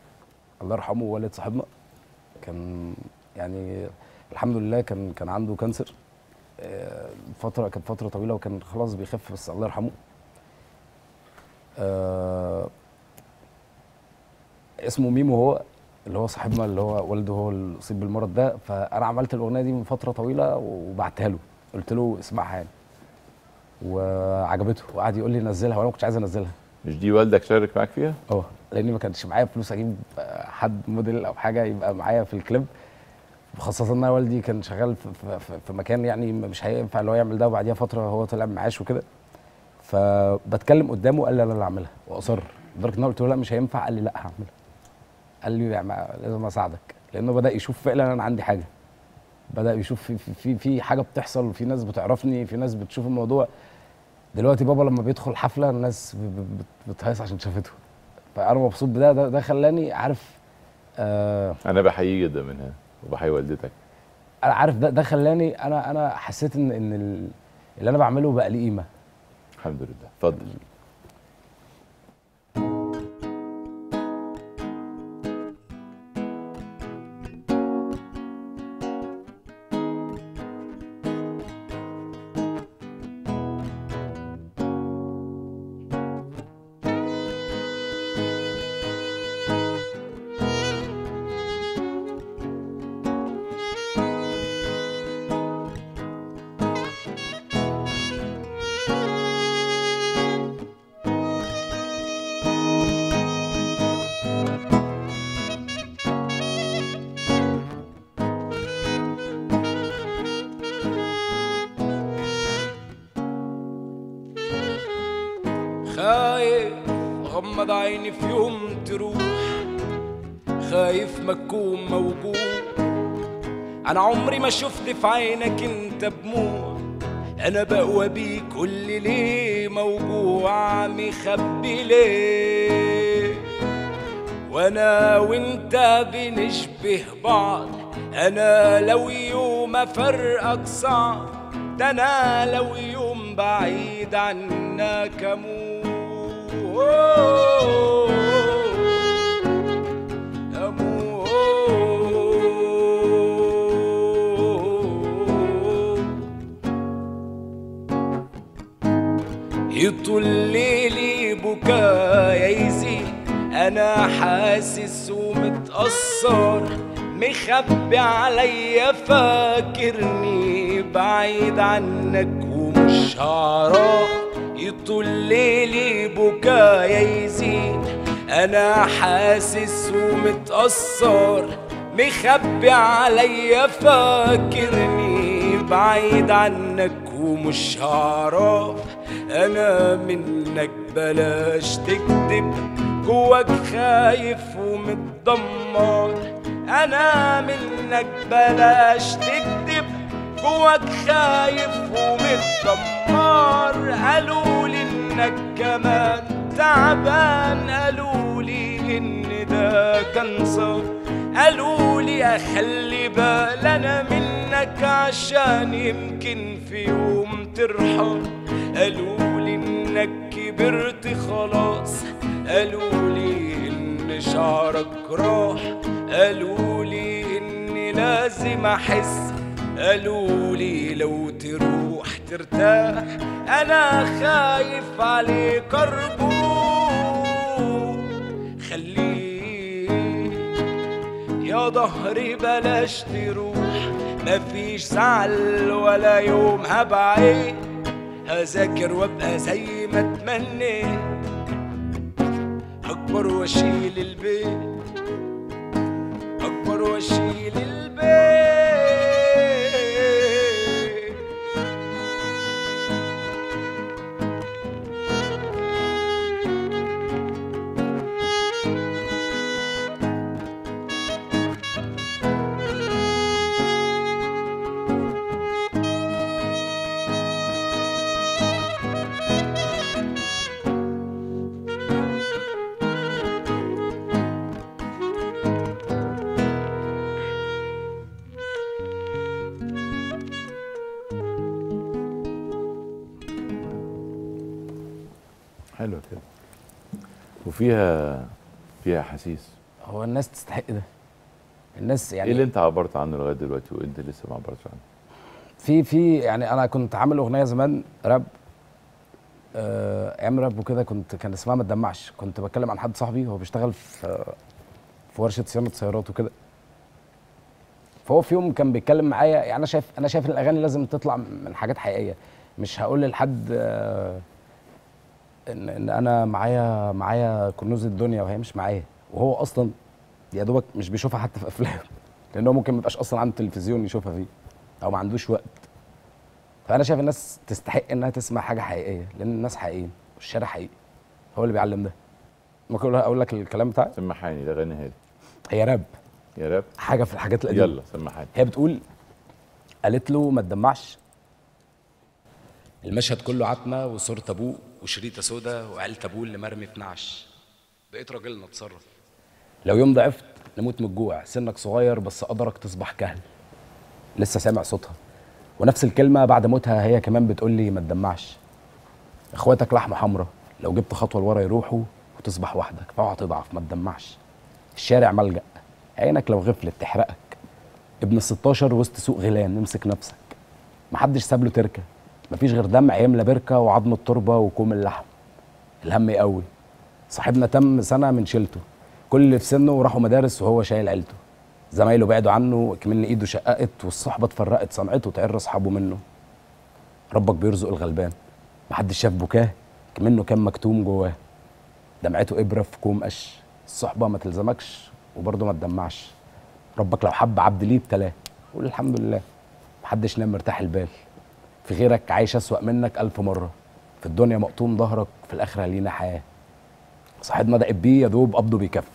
الله يرحمه والد صاحبنا كان يعني الحمد لله كان كان عنده كانسر فتره، كانت فتره طويله وكان خلاص بيخف، بس الله يرحمه. أه اسمه ميمو هو اللي هو صاحبنا اللي هو والده هو اللي اصيب بالمرض ده، فانا عملت الاغنيه دي من فتره طويله وبعتها له، قلت له اسمعها يعني، وعجبته وقعد يقول لي نزلها وانا ما كنتش عايز انزلها. مش دي والدك شارك معاك فيها؟ اه لاني ما كانش معايا فلوس اجيب حد موديل او حاجه يبقى معايا في الكليب، خاصه ان والدي كان شغال في, في, في مكان يعني مش هينفع اللي هو يعمل ده، وبعديها فتره هو طلع معاش وكده، فبتكلم قدامه قال لي انا اللي هعملها، واصر لدرجه ان انا قلت له لا مش هينفع، قال لي لا هعملها، قال لي يعني لازم اساعدك، لانه بدا يشوف فعلا انا عندي حاجه، بدا يشوف في في في حاجه بتحصل، وفي ناس بتعرفني، في ناس بتشوف الموضوع. دلوقتي بابا لما بيدخل حفله الناس بتهيص عشان شافته، فانا مبسوط بده، ده, ده خلاني عارف. آه انا بحييه جدا منها وبحيي والدتك، انا عارف ده ده خلاني انا انا حسيت ان ان اللي انا بعمله بقى ليه قيمه. الحمد لله. اتفضل. غمض عيني في يوم تروح، خايف ما تكون موجود. انا عمري ما شفت في عينك انت بدموع، انا بقوى بيك قول لي ليه موجوع، مخبي ليه وانا وانت بنشبه بعض، انا لو يوم افرقك صعب، ده انا لو يوم بعيد عنك اموت. يطول ليلي بكايا يزيد، انا حاسس ومتأثر، مخبي عليا فاكرني بعيد عنك ومش هعرف. يطول ليلي بكايا يزيد، انا حاسس ومتأثر، مخبي عليا فاكرني بعيد عنك ومش هعرف. انا منك بلاش تكذب، جواك خايف ومتدمر، انا منك بلاش تكذب، جواك خايف ومتدمر. قالولي انك كمان تعبان، قالولي ان ده كان صعب، قالولي اخلي بال انا منك عشان يمكن في يوم ترحم، قالولي انك كبرت خلاص، قالولي ان شعرك راح، قالولي اني لازم احس، قالولي لو تروح ترتاح، أنا خايف عليك أرجوك خليك يا ضهري بلاش تروح، مفيش زعل ولا يوم هبعيد، هذاكر وأبقى زي ما اتمنيت، أكبر وأشيل البيت، أكبر وأشيل البيت. حلوه كده وفيها فيها احاسيس. هو الناس تستحق ده. الناس يعني ايه اللي انت عبرت عنه لغايه دلوقتي وانت لسه ما عبرتش عنه؟ في في يعني انا كنت عامل اغنيه زمان راب، اعمل راب وكده، كنت كان اسمها ما تدمعش. كنت بتكلم عن حد صاحبي هو بيشتغل في في ورشه صيانه سيارات وكده، فهو في يوم كان بيتكلم معايا. يعني انا شايف انا شايف ان الاغاني لازم تطلع من حاجات حقيقيه. مش هقول لحد ان ان انا معايا معايا كنوز الدنيا وهي مش معايا، وهو اصلا يا دوبك مش بيشوفها حتى في افلام، لان هو ممكن ما يبقاش اصلا عنده تلفزيون يشوفها فيه او ما عندوش وقت. فانا شايف الناس تستحق انها تسمع حاجه حقيقيه، لان الناس حقيقيين والشارع حقيقي، هو اللي بيعلم ده. ممكن اقول لك الكلام بتاعي؟ سمحاني ده غني هادي. هي راب يا راب، حاجه في الحاجات القديمه. يلا سمحاني. هي بتقول قالت له ما تدمعش، المشهد كله عتمه وصورة ابوه وشريطه سودا وعيله ابوه اللي مرمي في نعش. بقيت راجلنا اتصرف، لو يوم ضعفت نموت من الجوع، سنك صغير بس قدرك تصبح كهل. لسه سامع صوتها ونفس الكلمه بعد موتها هي كمان بتقول لي ما تدمعش. اخواتك لحمه حمراء، لو جبت خطوه لورا يروحوا وتصبح وحدك، فاوعى تضعف ما تدمعش. الشارع ملجأ، عينك لو غفلت تحرقك. ابن الستاشر وسط سوق غيلان، امسك نفسك. محدش ساب له تركه، مفيش غير دمع يملى بركه وعظم التربه وكوم اللحم. الهم يقوي، صاحبنا تم سنه من شيلته، كل اللي في سنه وراحوا مدارس وهو شايل عيلته. زمايله بعدوا عنه كمان ايده شققت، والصحبه اتفرقت صنعته تعر اصحابه منه. ربك بيرزق الغلبان، محدش شاف بكاه كمنه كان مكتوم جواه. دمعته ابره في كوم قش، الصحبه ما تلزمكش وبرضه ما تدمعش. ربك لو حب عبد ليه ابتلاه، قول الحمد لله. محدش نام مرتاح البال، في غيرك عايش اسوأ منك ألف مره. في الدنيا مقطوم ظهرك، في الاخره لينا حياه. صاحبنا ده بيه يا دوب قبضه بيكفي،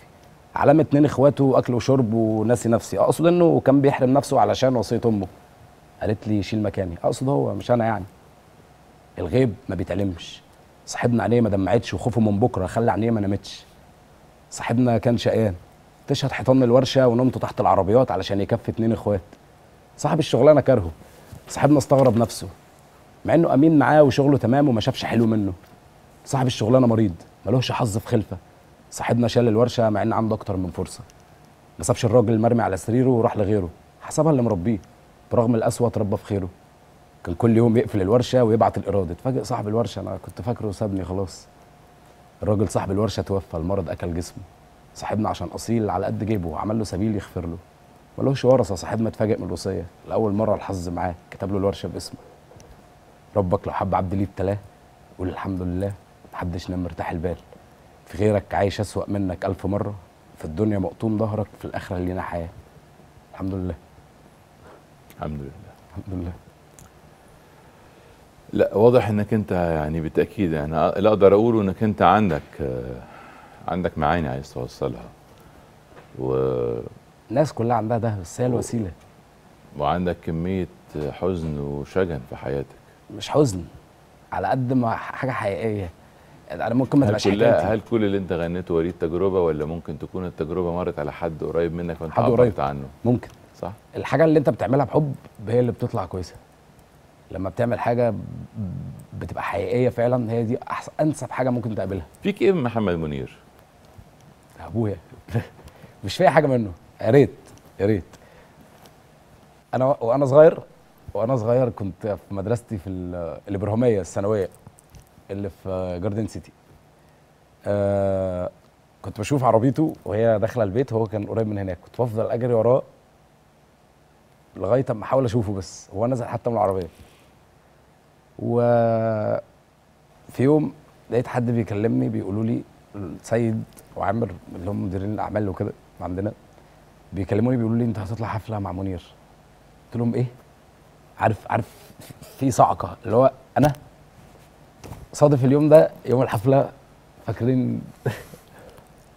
علامه اتنين اخواته اكل وشرب وناسي نفسي. اقصد انه كان بيحرم نفسه علشان وصيه امه، قالت لي شيل مكاني. اقصد هو مش انا يعني. الغيب ما بيتعلمش، صاحبنا عينيه ما دمعتش وخوفه من بكره خلى عينيه ما نامتش. صاحبنا كان شقيان، تشهد حيطان الورشه ونومته تحت العربيات علشان يكفي اتنين اخوات. صاحب الشغلانه كارهه، صاحبنا استغرب نفسه مع انه امين معاه وشغله تمام وما شافش حلو منه. صاحب الشغلانه مريض ملوش حظ في خلفه، صاحبنا شال الورشه مع ان عنده اكتر من فرصه. ما سابش الراجل المرمي على سريره وراح لغيره، حسبها اللي مربيه برغم القسوه اتربى في خيره. كان كل يوم يقفل الورشه ويبعت الايراد، اتفاجئ صاحب الورشه انا كنت فاكره سابني خلاص. الراجل صاحب الورشه توفى، المرض اكل جسمه. صاحبنا عشان اصيل على قد جيبه وعمل له سبيل يغفر له. ملوش ورثه، صاحبنا اتفاجئ من الوصيه لاول مره الحظ معاه كتب له الورشه باسمه. ربك لو حب عبد ليه ابتلاه، قول الحمد لله. محدش نام مرتاح البال، في غيرك عايش أسوأ منك ألف مرة. في الدنيا مقطوم ظهرك، في الآخرة لينا حياة. الحمد لله الحمد لله الحمد لله. لا واضح إنك أنت يعني بالتأكيد، يعني اللي أقدر أقوله إنك أنت عندك عندك معاني عايز توصلها، و الناس كلها عندها ده، بس هي الوسيلة. وعندك كمية حزن وشجن في حياتك. مش حزن على قد ما حاجة حقيقية. أنا ممكن ما تبقاش حكايتي. هل كل اللي أنت غنيته وريد تجربة، ولا ممكن تكون التجربة مرت على حد قريب منك وأنت عبرت عنه؟ ممكن. صح؟ الحاجة اللي أنت بتعملها بحب هي اللي بتطلع كويسة. لما بتعمل حاجة بتبقى حقيقية فعلا، هي دي أحسن أنسب حاجة ممكن تقابلها. فيك إيه من محمد منير؟ أبويا. مش فيها حاجة منه. يا ريت يا ريت. أنا وأنا صغير وأنا صغير كنت في مدرستي في الإبراهيمية الثانوية اللي في جاردن سيتي. آه كنت بشوف عربيته وهي داخله البيت، هو كان قريب من هناك، كنت بفضل اجري وراه لغايه اما احاول اشوفه، بس هو نزل حتى من العربيه. وفي يوم لقيت حد بيكلمني بيقولوا لي سيد وعامر اللي هم مديرين الاعمال وكده عندنا، بيكلموني بيقولوا لي انت هتطلع حفله مع منير. قلت لهم ايه؟ عارف عارف في صعقه، اللي هو انا صادف اليوم ده يوم الحفله، فاكرين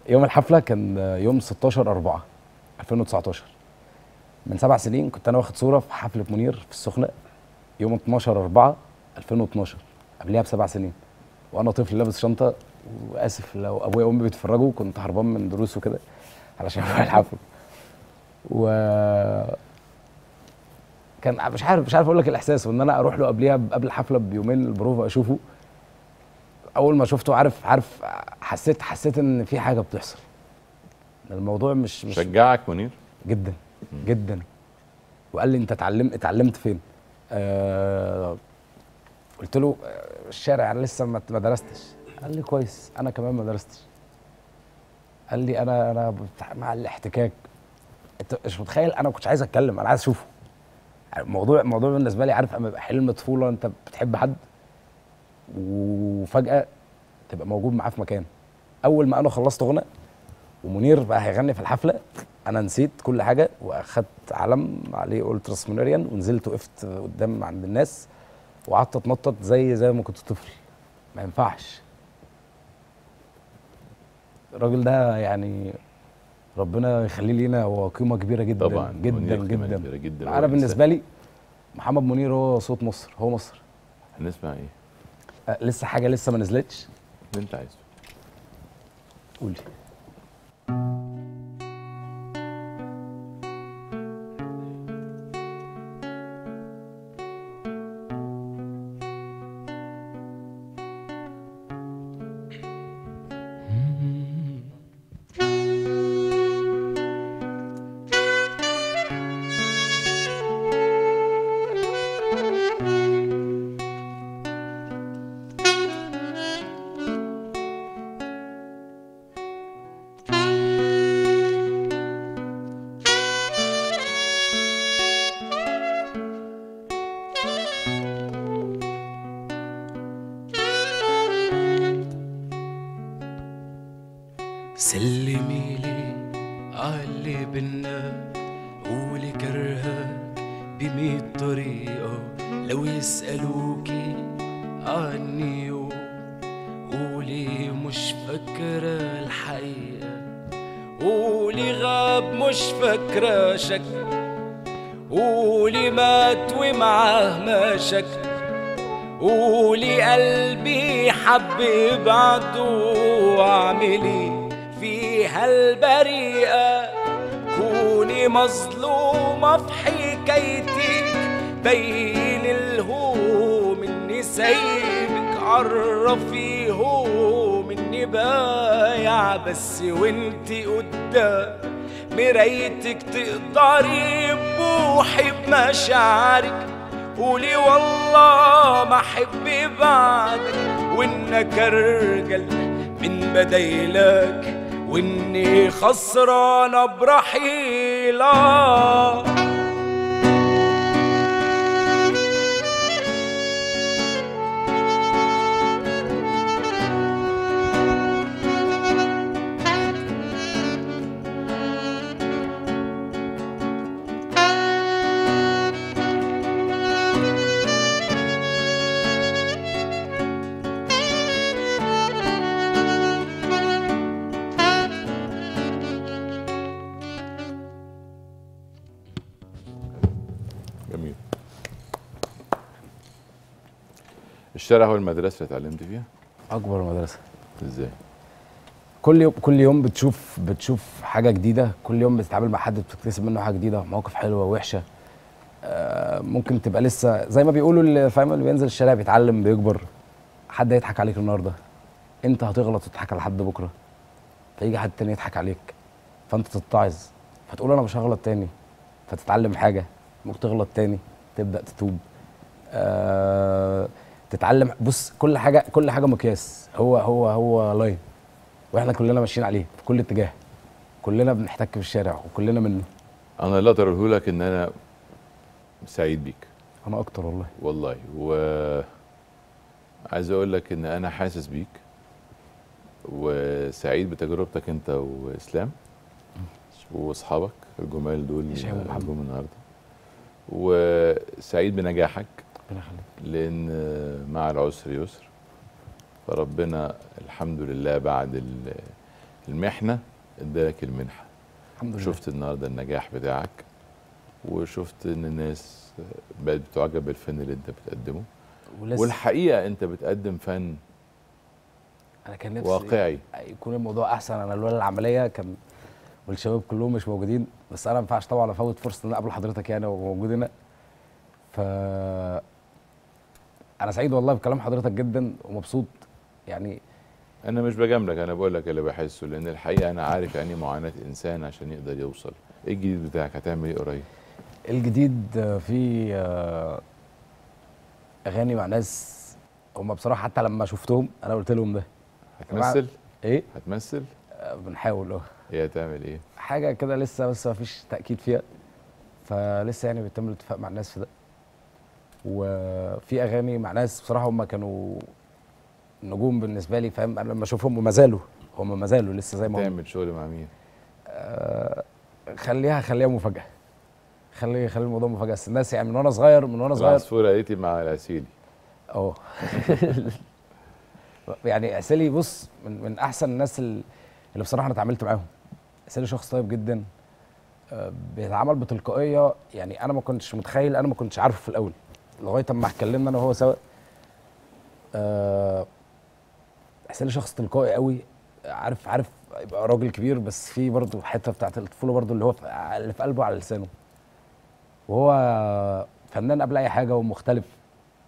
يوم الحفله كان يوم ستاشر أربعة ألفين وتسعتاشر، من سبع سنين. كنت انا واخد صوره في حفله منير في السخنه يوم اتناشر أربعة ألفين واتناشر، قبلها بسبع سنين، وانا طفل لابس شنطه، واسف لو ابويا وامي بيتفرجوا، كنت هربان من دروس وكده علشان اروح الحفله. و كان مش عارف مش عارف اقول لك الاحساس، وان انا اروح له قبلها قبل الحفله بيومين البروفه اشوفه، اول ما شفته عارف عارف حسيت حسيت ان في حاجه بتحصل. الموضوع مش, مش شجعك منير؟ جدا جدا. وقال لي انت اتعلمت اتعلمت فين؟ آه قلت له الشارع انا لسه ما درستش. قال لي كويس انا كمان ما درستش. قال لي انا انا مع الاحتكاك. انت مش متخيل انا ما كنتش عايز اتكلم، انا عايز اشوفه. الموضوع الموضوع بالنسبه لي عارف اما يبقى حلم طفوله انت بتحب حد وفجاه تبقى موجود معاه في مكان. اول ما انا خلصت غنى ومنير بقى هيغني في الحفله انا نسيت كل حاجه واخدت علم عليه قلت راس منيريان ونزلت وقفت قدام عند الناس وقعدت اتنطط زي زي ما كنت طفل. ما ينفعش. الراجل ده يعني ربنا يخليه لينا هو قيمه كبيره جدا طبعا جدا جدا, كبيرة جداً. انا بالنسبه لي محمد منير هو صوت مصر، هو مصر. هنسمع ايه؟ أه لسه حاجه لسه ما نزلتش اللي انت عايزه قولي. سلمي لي عالي بالنار قولي كرهك بمية طريقة لو يسألوكي عني قولي مش فاكرة الحقيقة قولي غاب مش فاكرة شكل قولي مات ومعاه ما شكل قولي قلبي حب بعده واعملي فيها البريئة كوني مظلومة في حكايتك بين الهوم إني سايبك عرفيهم إني بايع بس وإنتي قدام مرايتك تقدري بوحي بمشاعرك قولي والله ما أحب بعدك وإنك الرجل من بدايلك وإني خسرانة برحيلك. الشارع هو المدرسة اللي اتعلمت فيها؟ أكبر مدرسة. إزاي؟ كل يوم كل يوم بتشوف بتشوف حاجة جديدة، كل يوم بتتعامل مع حد بتكتسب منه حاجة جديدة، مواقف حلوة ووحشة. آه ممكن تبقى لسه زي ما بيقولوا اللي فاهم اللي بينزل الشارع بيتعلم بيكبر. حد هيضحك عليك النهارده، أنت هتغلط وتضحك على حد بكرة. فيجي حد تاني يضحك عليك، فأنت تتعظ، فتقول أنا مش هغلط تاني، فتتعلم حاجة، ممكن تغلط تاني، تبدأ تتوب. آه تتعلم. بص كل حاجه كل حاجه مقياس. هو هو هو لاين واحنا كلنا ماشيين عليه في كل اتجاه، كلنا بنحتك في الشارع وكلنا منه. انا لا اقدر لك ان انا سعيد بيك. انا اكتر والله والله. و عايز اقول لك ان انا حاسس بيك وسعيد بتجربتك انت واسلام واصحابك الجمال دول اللي معاكم النهارده، وسعيد بنجاحك لأن مع العسر يسر. فربنا الحمد لله بعد المحنة ادالك المنحة. الحمد لله. شفت النهارده النجاح بتاعك وشفت ان الناس بقت بتعجب بالفن اللي انت بتقدمه، والحقيقة انت بتقدم فن. انا كان نفسي واقعي يكون الموضوع احسن. انا لولا العملية كان والشباب كلهم مش موجودين، بس انا ما ينفعش طبعا افوت فرصة ان انا اقابل حضرتك يعني وموجود هنا. ف انا سعيد والله بكلام حضرتك جدا ومبسوط يعني انا مش بجاملك، انا بقول لك اللي بحسه، لان الحقيقه انا عارف يعني معاناه انسان عشان يقدر يوصل. ايه الجديد بتاعك؟ هتعمل ايه قريب؟ الجديد في اغاني مع ناس هم بصراحه حتى لما شفتهم انا قلت لهم ده. هتمثل؟ ايه؟ هتمثل؟ بنحاول. اه ايه هتعمل ايه؟ حاجه كده لسه، بس ما فيش تاكيد فيها، فلسه يعني بيتم الاتفاق مع الناس في ده. وفي اغاني مع ناس بصراحه هم كانوا نجوم بالنسبه لي، فاهم؟ انا لما اشوفهم وما زالوا هم ما زالوا لسه زي ما هم. تعمل شغل مع مين؟ آه خليها خليها مفاجاه. خلي خلي الموضوع مفاجاه، بس الناس يعني من وانا صغير من وانا صغير العصفوره قالت لي مع اسيلي. اه يعني اسيلي بص من من احسن الناس اللي بصراحه انا اتعاملت معاهم. اسيلي شخص طيب جدا، بيتعامل بتلقائيه، يعني انا ما كنتش متخيل، انا ما كنتش عارفه في الاول لغايه اما اتكلمنا انا وهو سوا. اسيلي شخص تلقائي قوي، عارف عارف يبقى راجل كبير بس في برضه حته بتاعت الطفوله برضه اللي هو اللي في قلبه على لسانه. وهو فنان قبل اي حاجه ومختلف،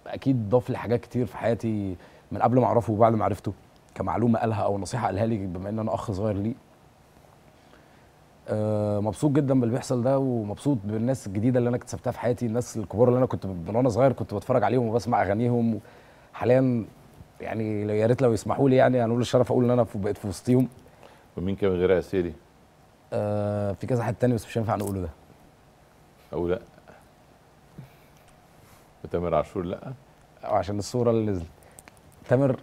اكيد ضاف لي حاجات كتير في حياتي من قبل ما اعرفه وبعد ما عرفته، كمعلومه قالها او نصيحه قالها لي بما ان انا اخ صغير لي. أه مبسوط جدا باللي بيحصل ده، ومبسوط بالناس الجديده اللي انا اكتسبتها في حياتي، الناس الكبار اللي انا كنت من وانا صغير كنت بتفرج عليهم وبسمع اغانيهم. حاليا يعني يا ريت لو يسمحوا لي، يعني هنقول الشرف اقول ان انا بقيت في وسطيهم. ومين كان غير اسيلي؟ أه في كذا حد تاني بس مش هينفع نقوله ده. او لا؟ وتامر عاشور لا؟ عشان الصوره اللي نزلت تامر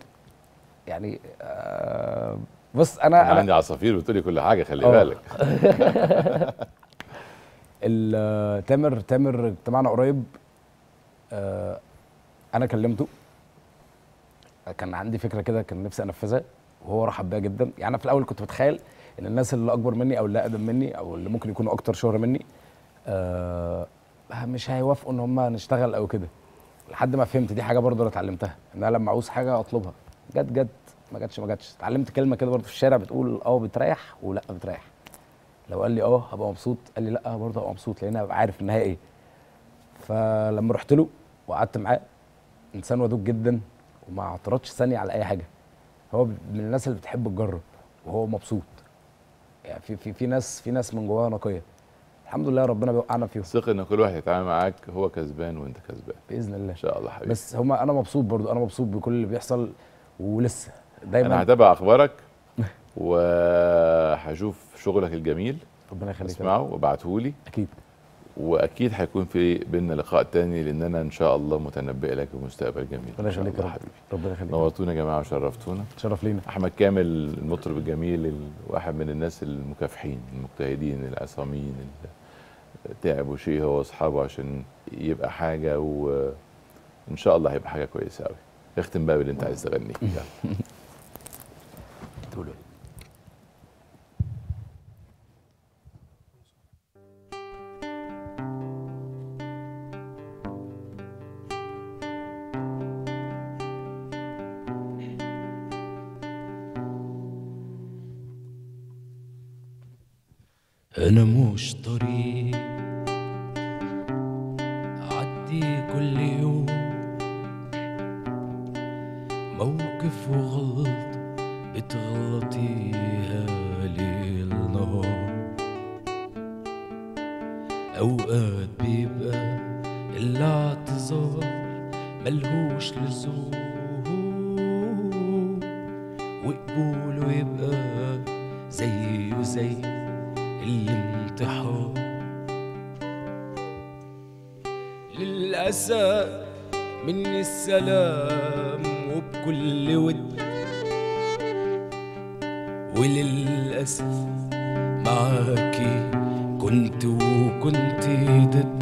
يعني. آه بص انا انا عندي عصافير بتقولي كل حاجه، خلي أوه. بالك. تامر تامر اجتمعنا قريب. آه انا كلمته، كان عندي فكره كده كان نفسي انفذها، وهو رحب بيها جدا. يعني انا في الاول كنت بتخيل ان الناس اللي اكبر مني او اللي اقدم مني او اللي ممكن يكونوا اكتر شهره مني آه مش هيوافقوا ان هم نشتغل او كده، لحد ما فهمت دي حاجه برضه انا اتعلمتها، ان انا لما اعوز حاجه اطلبها. جت جت، ما جتش ما جتش. اتعلمت كلمه كده برضه في الشارع بتقول اه بتريح ولا بتريح. لو قال لي اه هبقى مبسوط، قال لي لا برضه هبقى مبسوط، لان انا ببقى عارف النهايه ايه. فلما رحت له وقعدت معاه، انسان ودود جدا وما اعترضش ثانيه على اي حاجه. هو من الناس اللي بتحب تجرب وهو مبسوط. يعني في في في ناس في ناس من جواها نقيه، الحمد لله ربنا بيوقعنا فيهم. ثق ان كل واحد هيتعامل معاك هو كسبان وانت كسبان باذن الله ان شاء الله حبيبي. بس هما انا مبسوط برضو، انا مبسوط بكل اللي بيحصل، ولسه دايما انا هتابع اخبارك وهشوف شغلك الجميل، ربنا يخليك، اسمعه وابعته لي اكيد. واكيد هيكون في بينا لقاء تاني، لان انا ان شاء الله متنبئ لك بمستقبل جميل. ربنا يخليك يا حبيبي، ربنا يخليك. نورتونا يا جماعه وشرفتونا. شرف لينا. احمد كامل المطرب الجميل، واحد من الناس المكافحين المجتهدين العصاميين، تعب وشيء هو واصحابه عشان يبقى حاجه، وان شاء الله هيبقى حاجه كويسه قوي. اختم بقى باللي انت عايز تغنيه. يلا تقولوا لي. أنا مش طريق عدي كل يوم، موقف وغلط بتغلطيها ليل نهار، أوقات بيبقى الاعتذار ملهوش لزوم، وقبوله يبقى زي وزي الانتحار. للأسف مني السلام وبكل ود، وللأسف معاكي كنت وكنت ضد،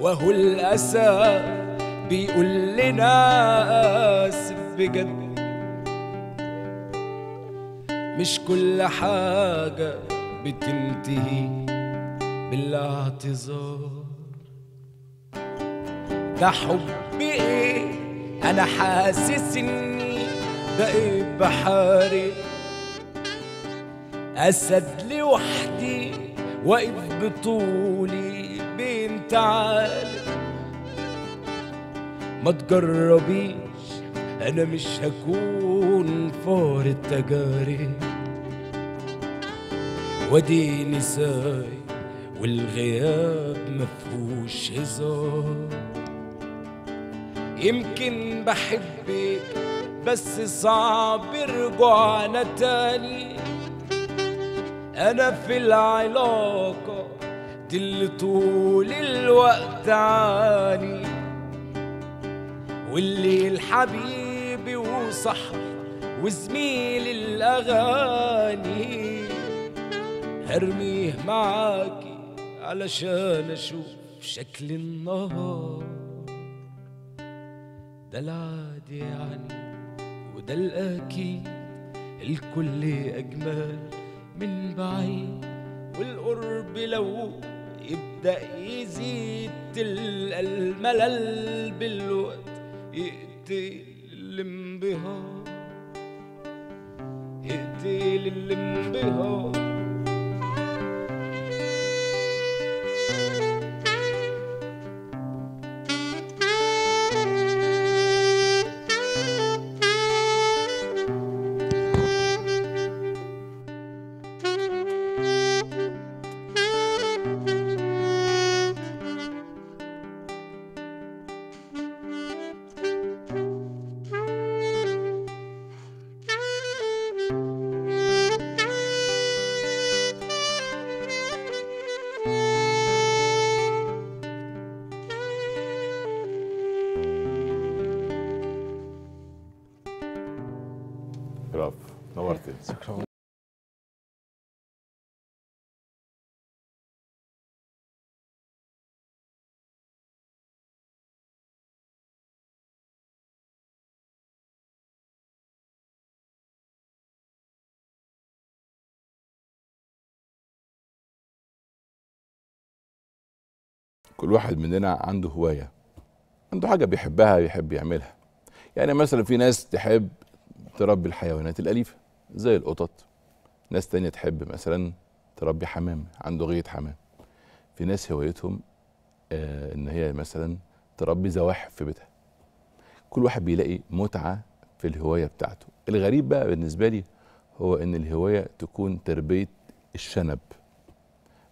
وهو الأسف بيقول لنا آسف بجد. مش كل حاجة بتنتهي بالاعتذار، ده حب ايه؟ أنا حاسس إني بقيت بحارب أسد لوحدي، واقف بطولي بين تعالي. ما تجربيش انا مش هكون فار التجارب واديني ساي والغياب مفهوش هزار. يمكن بحبك بس صعب رجوعنا تاني، انا في العلاقة دي اللي طول الوقت عاني، واللي الحبيبي وصاحبي وزميل الاغاني هرميه معاكي علشان اشوف شكل النهار. ده العادي يعني وده الاكيد، الكل اجمل من بعيد، والقرب لو يبدأ يزيد تلقى الملل بالوقت يقتل الانبهار، يقتل الانبهار. شكرا. كل واحد مننا عنده هواية، عنده حاجة بيحبها يحب يعملها. يعني مثلا في ناس تحب تربي الحيوانات الأليفة زي القطط، ناس تانية تحب مثلا تربي حمام، عنده غية حمام. في ناس هوايتهم آه ان هي مثلا تربي زواحف في بيتها. كل واحد بيلاقي متعة في الهواية بتاعته. الغريب بقى بالنسبة لي هو ان الهواية تكون تربية الشنب.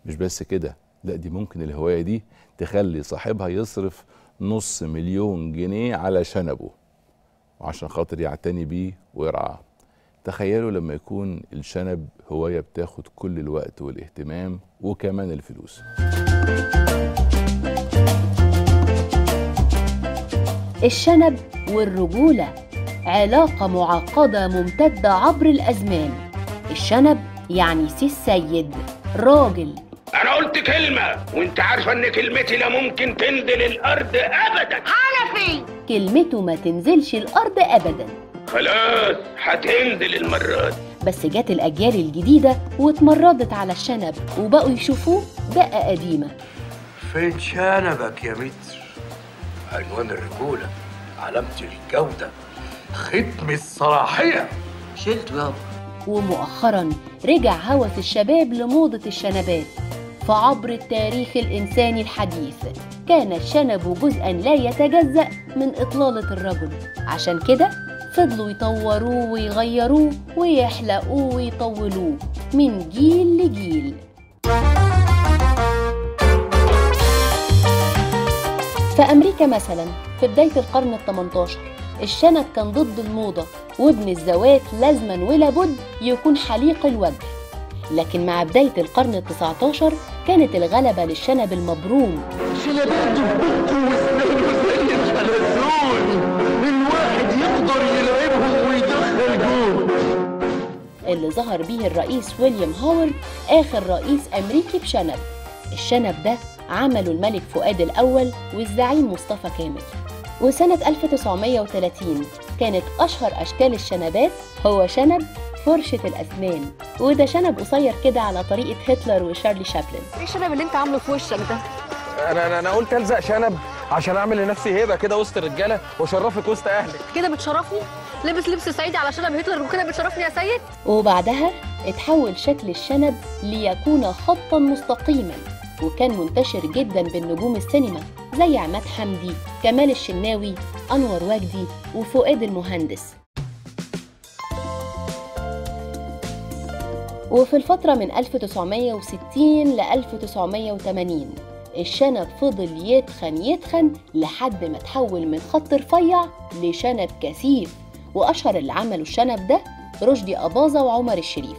مش بس كده، لا دي ممكن الهواية دي تخلي صاحبها يصرف نص مليون جنيه على شنبه وعشان خاطر يعتني بيه ويرعاه. تخيلوا لما يكون الشنب هواية بتاخد كل الوقت والاهتمام وكمان الفلوس. الشنب والرجولة علاقة معقدة ممتدة عبر الأزمان. الشنب يعني سي السيد راجل. أنا قلت كلمة وأنت عارفة إن كلمتي لا ممكن تنزل الأرض أبدا. حنفي كلمته ما تنزلش الأرض أبدا. خلاص هتنزل المرة دي. بس جت الأجيال الجديدة واتمردت على الشنب وبقوا يشوفوه بقى قديمة. فين شنبك يا متر؟ عنوان الرجولة، علامة الجودة، ختم الصلاحية. شلته يابا. ومؤخرا رجع هوس الشباب لموضة الشنبات. فعبر التاريخ الإنساني الحديث كان الشنب جزءا لا يتجزأ من إطلالة الرجل، عشان كده فضلوا يطوروه ويغيروه ويحلقوه ويطولوه من جيل لجيل. في أمريكا مثلا في بداية القرن الثامن عشر الشنب كان ضد الموضة، وابن الزوات لازما ولابد يكون حليق الوجه. لكن مع بداية القرن التاسع عشر كانت الغلبة للشنب المبروم. اللي ظهر بيه الرئيس ويليام هاورد آخر رئيس أمريكي بشنب. الشنب ده عمله الملك فؤاد الأول والزعيم مصطفى كامل. وسنة ألف وتسعمية وتلاتين كانت أشهر أشكال الشنبات هو شنب فرشة الأسنان، وده شنب قصير كده على طريقة هتلر وشارلي شابلن. إيه الشنب اللي أنت عامله في وشك ده؟ أنا أنا أنا قلت ألزق شنب عشان أعمل لنفسي هيبة كده وسط الرجالة وأشرفك وسط أهلك. كده بتشرفني؟ لبس لبس صعيدي على شنب هتلر وكده بتشرفني يا سيد؟ وبعدها اتحول شكل الشنب ليكون خطا مستقيما، وكان منتشر جدا بالنجوم السينما زي عماد حمدي، كمال الشناوي، أنور وجدي وفؤاد المهندس. وفي الفترة من ألف وتسعمية وستين ل ألف وتسعمية وتمانين الشنب فضل يتخن يتخن لحد ما تحول من خط رفيع لشنب كثيف، وأشهر اللي عملوا الشنب ده رشدي أباظة وعمر الشريف.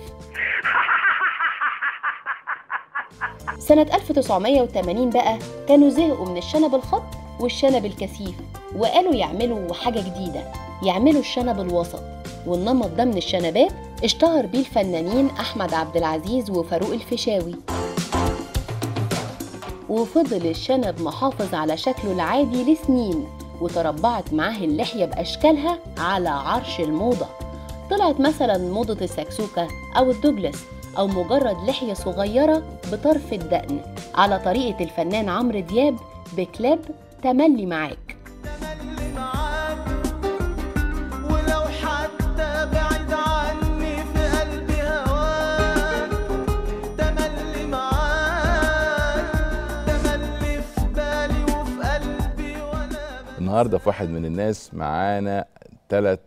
سنة ألف وتسعمية وتمانين بقى كانوا زهقوا من الشنب الخط والشنب الكثيف، وقالوا يعملوا حاجة جديدة، يعملوا الشنب الوسط. والنمط ده من الشنبات اشتهر بيه الفنانين أحمد عبد العزيز وفاروق الفيشاوي، وفضل الشنب محافظ على شكله العادي لسنين، وتربعت معاه اللحية بأشكالها على عرش الموضة. طلعت مثلا موضة السكسوكة أو الدوجلاس، أو مجرد لحية صغيرة بطرف الدقن على طريقة الفنان عمرو دياب بكلاب تملي معاك. النهارده في واحد من الناس معانا ثلاث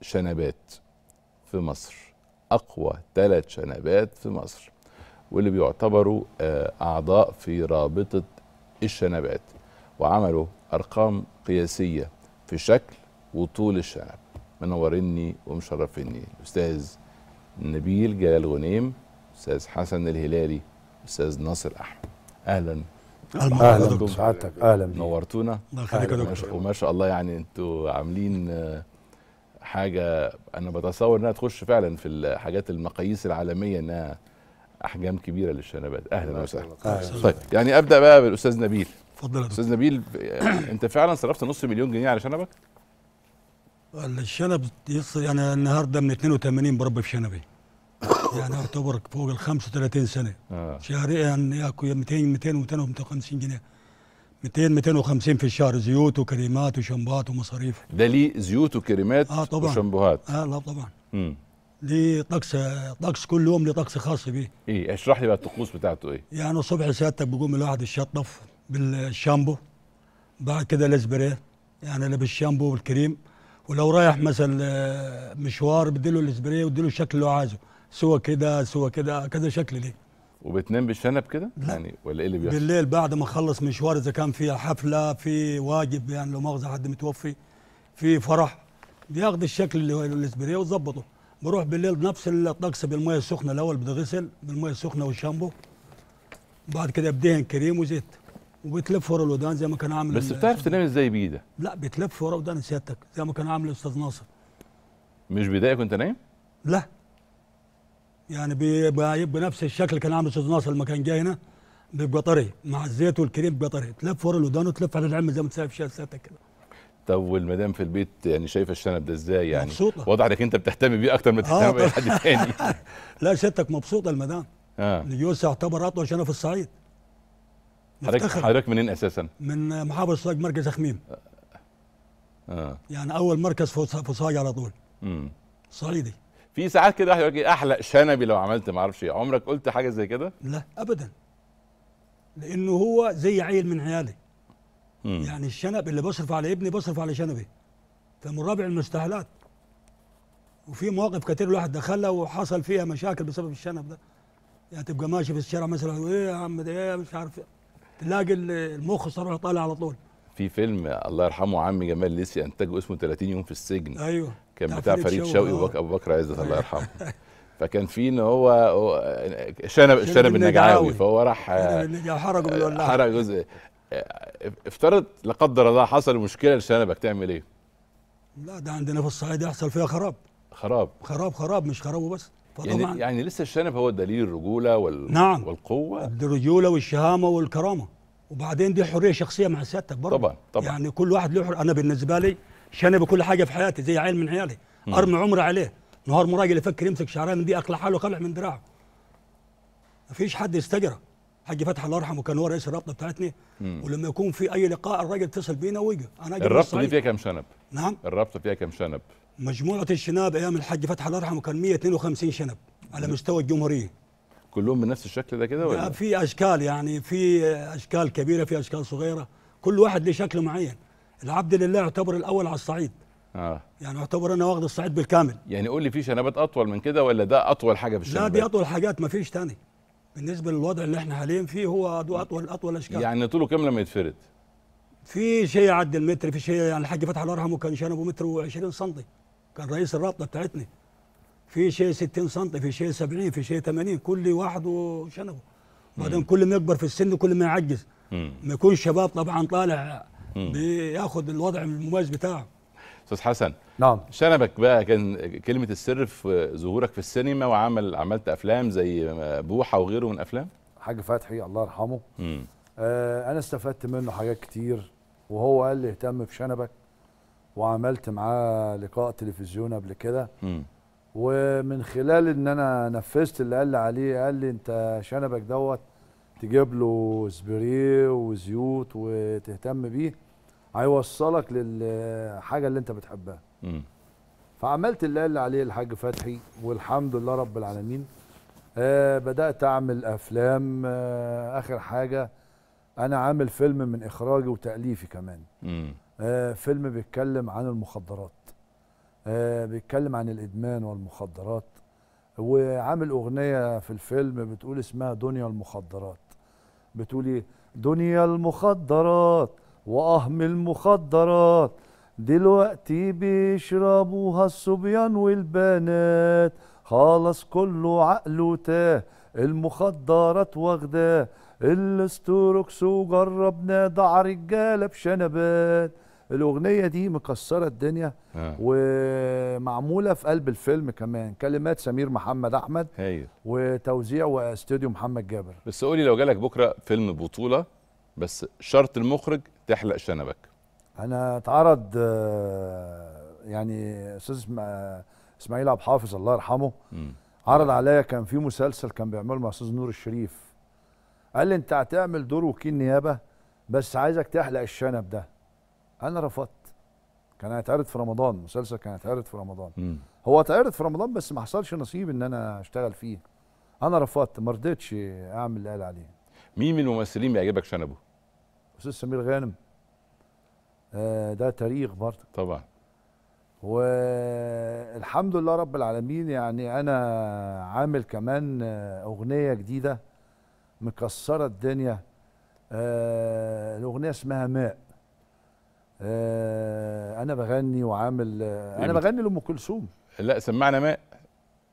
شنبات في مصر، اقوى ثلاث شنبات في مصر، واللي بيعتبروا اعضاء في رابطه الشنبات، وعملوا ارقام قياسيه في شكل وطول الشنب. منورني ومشرفني الاستاذ نبيل جلال غنيم، استاذ حسن الهلالي، استاذ ناصر احمد. اهلا اهلا بسعادتك، اهلا بيك، نورتونا. الله يخليك يا دكتور. وما شاء الله يعني انتوا عاملين حاجه انا بتصور انها تخش فعلا في الحاجات المقاييس العالميه، انها احجام كبيره للشنبات. اهلا وسهلا. طيب يعني ابدا بقى بالاستاذ نبيل. اتفضل يا دكتور. استاذ نبيل، انت فعلا صرفت نص مليون جنيه على شنبك؟ الشنب يصير انا النهارده من اتنين وتمانين بربي في شنبي، يعني يعتبر فوق ال خمسة وتلاتين سنه. آه. شهريا يعني اكو ميتين ميتين وميتين وخمسين جنيه، ميتين ميتين وخمسين في الشهر، زيوت وكريمات وشامبوهات ومصاريف. ده ليه زيوت وكريمات؟ اه طبعا. وشامبوهات؟ اه لا طبعا. امم ليه طقس، طقس كل يوم ليه طقس خاص بيه. ايه اشرح لي بقى الطقوس بتاعته ايه؟ يعني الصبح سيادتك بيقوم الواحد يشطف بالشامبو، بعد كده الاسبراي، يعني لابس الشامبو والكريم، ولو رايح مثلا مشوار بديله الاسبراي واديله الشكل اللي هو عايزه، سوى كده سوى كده كذا شكل ليه. وبتنام بالشنب كده يعني ولا ايه اللي بيحصل؟ بالليل بعد ما اخلص مشوار، اذا كان في حفله، في واجب، يعني لو مؤاخذه حد متوفي، في فرح، بياخد الشكل اللي الاسبريه ويظبطه. بروح بالليل بنفس الطقس بالميه السخنه، الاول بتغسل بالميه السخنه والشامبو، بعد كده بدهن كريم وزيت، وبتلف ورا الودان زي ما كان عامل. بس بتعرف تنام ازاي بايدك؟ لا بتلف ورا ودان سيادتك زي ما كان عامل الاستاذ ناصر. مش بداية كنت نايم؟ لا يعني بيبقى بنفس الشكل كان عامل الاستاذ ناصر لما كان جاي هنا، بيبقى طري مع الزيت والكريم، بيبقى طري، تلف ورا الودان وتلف على العلم زي ما شايف سيادتك كده. طب والمدام في البيت يعني شايفه الشنب ده ازاي يعني؟ مبسوطه. واضح انك انت بتهتم بيه اكتر ما تهتم باي حد تاني. لا سيادتك مبسوطه المدام. اه اليوسف يعتبر اطول شنب في الصعيد. حضرتك حضرتك منين اساسا؟ من محافظه صاج، مركز خميم. اه يعني اول مركز في صاج على طول. امم صعيدي. في ساعات كده واحد يقول لك احلق شنبي لو عملت ما اعرفش ايه، عمرك قلت حاجه زي كده؟ لا ابدا، لانه هو زي عيل من عيالي. مم. يعني الشنب اللي بصرف على ابني بصرف على شنبي، فمن رابع المستحيلات. وفي مواقف كتير الواحد دخلها وحصل فيها مشاكل بسبب الشنب ده، يعني تبقى ماشي في الشارع مثلا، ايه يا عم ده ايه مش عارف، تلاقي المخ صراحه طالع على طول. في فيلم الله يرحمه عمي جمال ليسي انتجه اسمه تلاتين يوم في السجن. ايوه كان بتاع فريد شوقي وابو بكر عزت الله يرحمه. فكان في ان هو شنب الشنب النجعاوي، فهو راح حرقه حرق جزء. افترض لا قدر الله حصل مشكله لشنبك تعمل ايه؟ لا ده عندنا في الصعيد يحصل فيها خراب خراب خراب خراب، مش خرابه بس. يعني يعني لسه الشنب هو دليل الرجوله وال... نعم. والقوه، الرجوله والشهامه والكرامه، وبعدين دي حريه شخصيه مع سيادتك برضه. طبعا طبعا يعني كل واحد له حر... انا بالنسبه لي شنب كل حاجه في حياتي زي عيل من عيالي، ارمي عمري عليه، نهار مراجل يفكر يمسك شعرها من دي اقلع حاله قلع من دراعه. مفيش حد يستجره. حاج فتحي الله يرحمه كان هو رئيس الرابطه بتاعتنا، ولما يكون في اي لقاء الراجل يتصل بينا ويجي. انا الرابطه دي فيها كام شنب؟ نعم الرابطه فيها كام شنب؟ مجموعة الشناب أيام الحاج فتحي الله يرحمه كان مية اتنين وخمسين شنب على مستوى الجمهورية. كلهم بنفس الشكل ده كده ولا؟ في أشكال، يعني في أشكال كبيرة، في أشكال صغيرة، كل واحد له شكل معين. العبد لله يعتبر الاول على الصعيد. اه يعني يعتبر انا واخد الصعيد بالكامل. يعني قول لي في شنبات اطول من كده ولا ده اطول حاجه في الشنبات؟ لا دي اطول حاجات، ما فيش ثاني. بالنسبه للوضع اللي احنا حاليا فيه هو ده اطول اطول اشكال. يعني طوله كام لما يتفرد؟ في شيء يعدي المتر، في شيء يعني الحاج فتحي الله يرحمه كان شنبه متر وعشرين سم، كان رئيس الرابطه بتاعتنا. في شيء ستين سم، في شيء سبعين، في شيء ثمانين، كل واحد وشنبه. وبعدين كل ما يكبر في السن كل ما يعجز. مم. ما يكونش شباب طبعا طالع مم. بياخد الوضع المميز بتاعه. استاذ حسن، نعم، شنبك بقى كان كلمه السر في ظهورك في السينما، وعمل عملت افلام زي بوحه وغيره من افلام الحاج فتحي الله يرحمه. آه انا استفدت منه حاجات كتير، وهو قال لي اهتم بشنبك، وعملت معاه لقاء تلفزيون قبل كده، ومن خلال ان انا نفذت اللي قال لي عليه. قال لي انت شنبك دوت تجيب له سبريه وزيوت وتهتم بيه، هيوصلك للحاجه اللي انت بتحبها. امم فعملت اللي قال لي عليه الحاج فتحي، والحمد لله رب العالمين. آه بدات اعمل افلام. آه اخر حاجه انا عامل فيلم من اخراجي وتاليفي كمان. امم آه فيلم بيتكلم عن المخدرات، آه بيتكلم عن الادمان والمخدرات، وعامل اغنيه في الفيلم بتقول اسمها دنيا المخدرات. بتقول ايه؟ دنيا المخدرات وأهم المخدرات، دلوقتي بيشربوها الصبيان والبنات، خالص كله عقله تاه، المخدرات واخداه، الاستروكس وجربناه، ضع رجاله بشنبات. الاغنيه دي مكسره الدنيا. آه. ومعموله في قلب الفيلم كمان، كلمات سمير محمد احمد، هي. وتوزيع واستوديو محمد جابر. بس قولي لو جالك بكره فيلم بطوله، بس شرط المخرج تحلق شنبك. انا اتعرض يعني استاذ اسماعيل عبد الحافظ الله يرحمه، مم. عرض عليا كان في مسلسل كان بيعمله مع استاذ نور الشريف، قال لي انت هتعمل دور وكيل نيابه بس عايزك تحلق الشنب ده. انا رفضت. كان هيتعرض في رمضان، مسلسل كان هيتعرض في رمضان. مم. هو اتعرض في رمضان بس ما حصلش نصيب ان انا اشتغل فيه. انا رفضت، ما رضيتش اعمل اللي قال عليه. مين من الممثلين بيعجبك شنبه؟ استاذ سمير غانم. آه ده تاريخ برضه طبعا، والحمد لله رب العالمين. يعني انا عامل كمان اغنيه جديده مكسره الدنيا. آه الاغنيه اسمها ماء. آه انا بغني وعامل، انا بغني لام كلثوم. لا سمعنا ماء.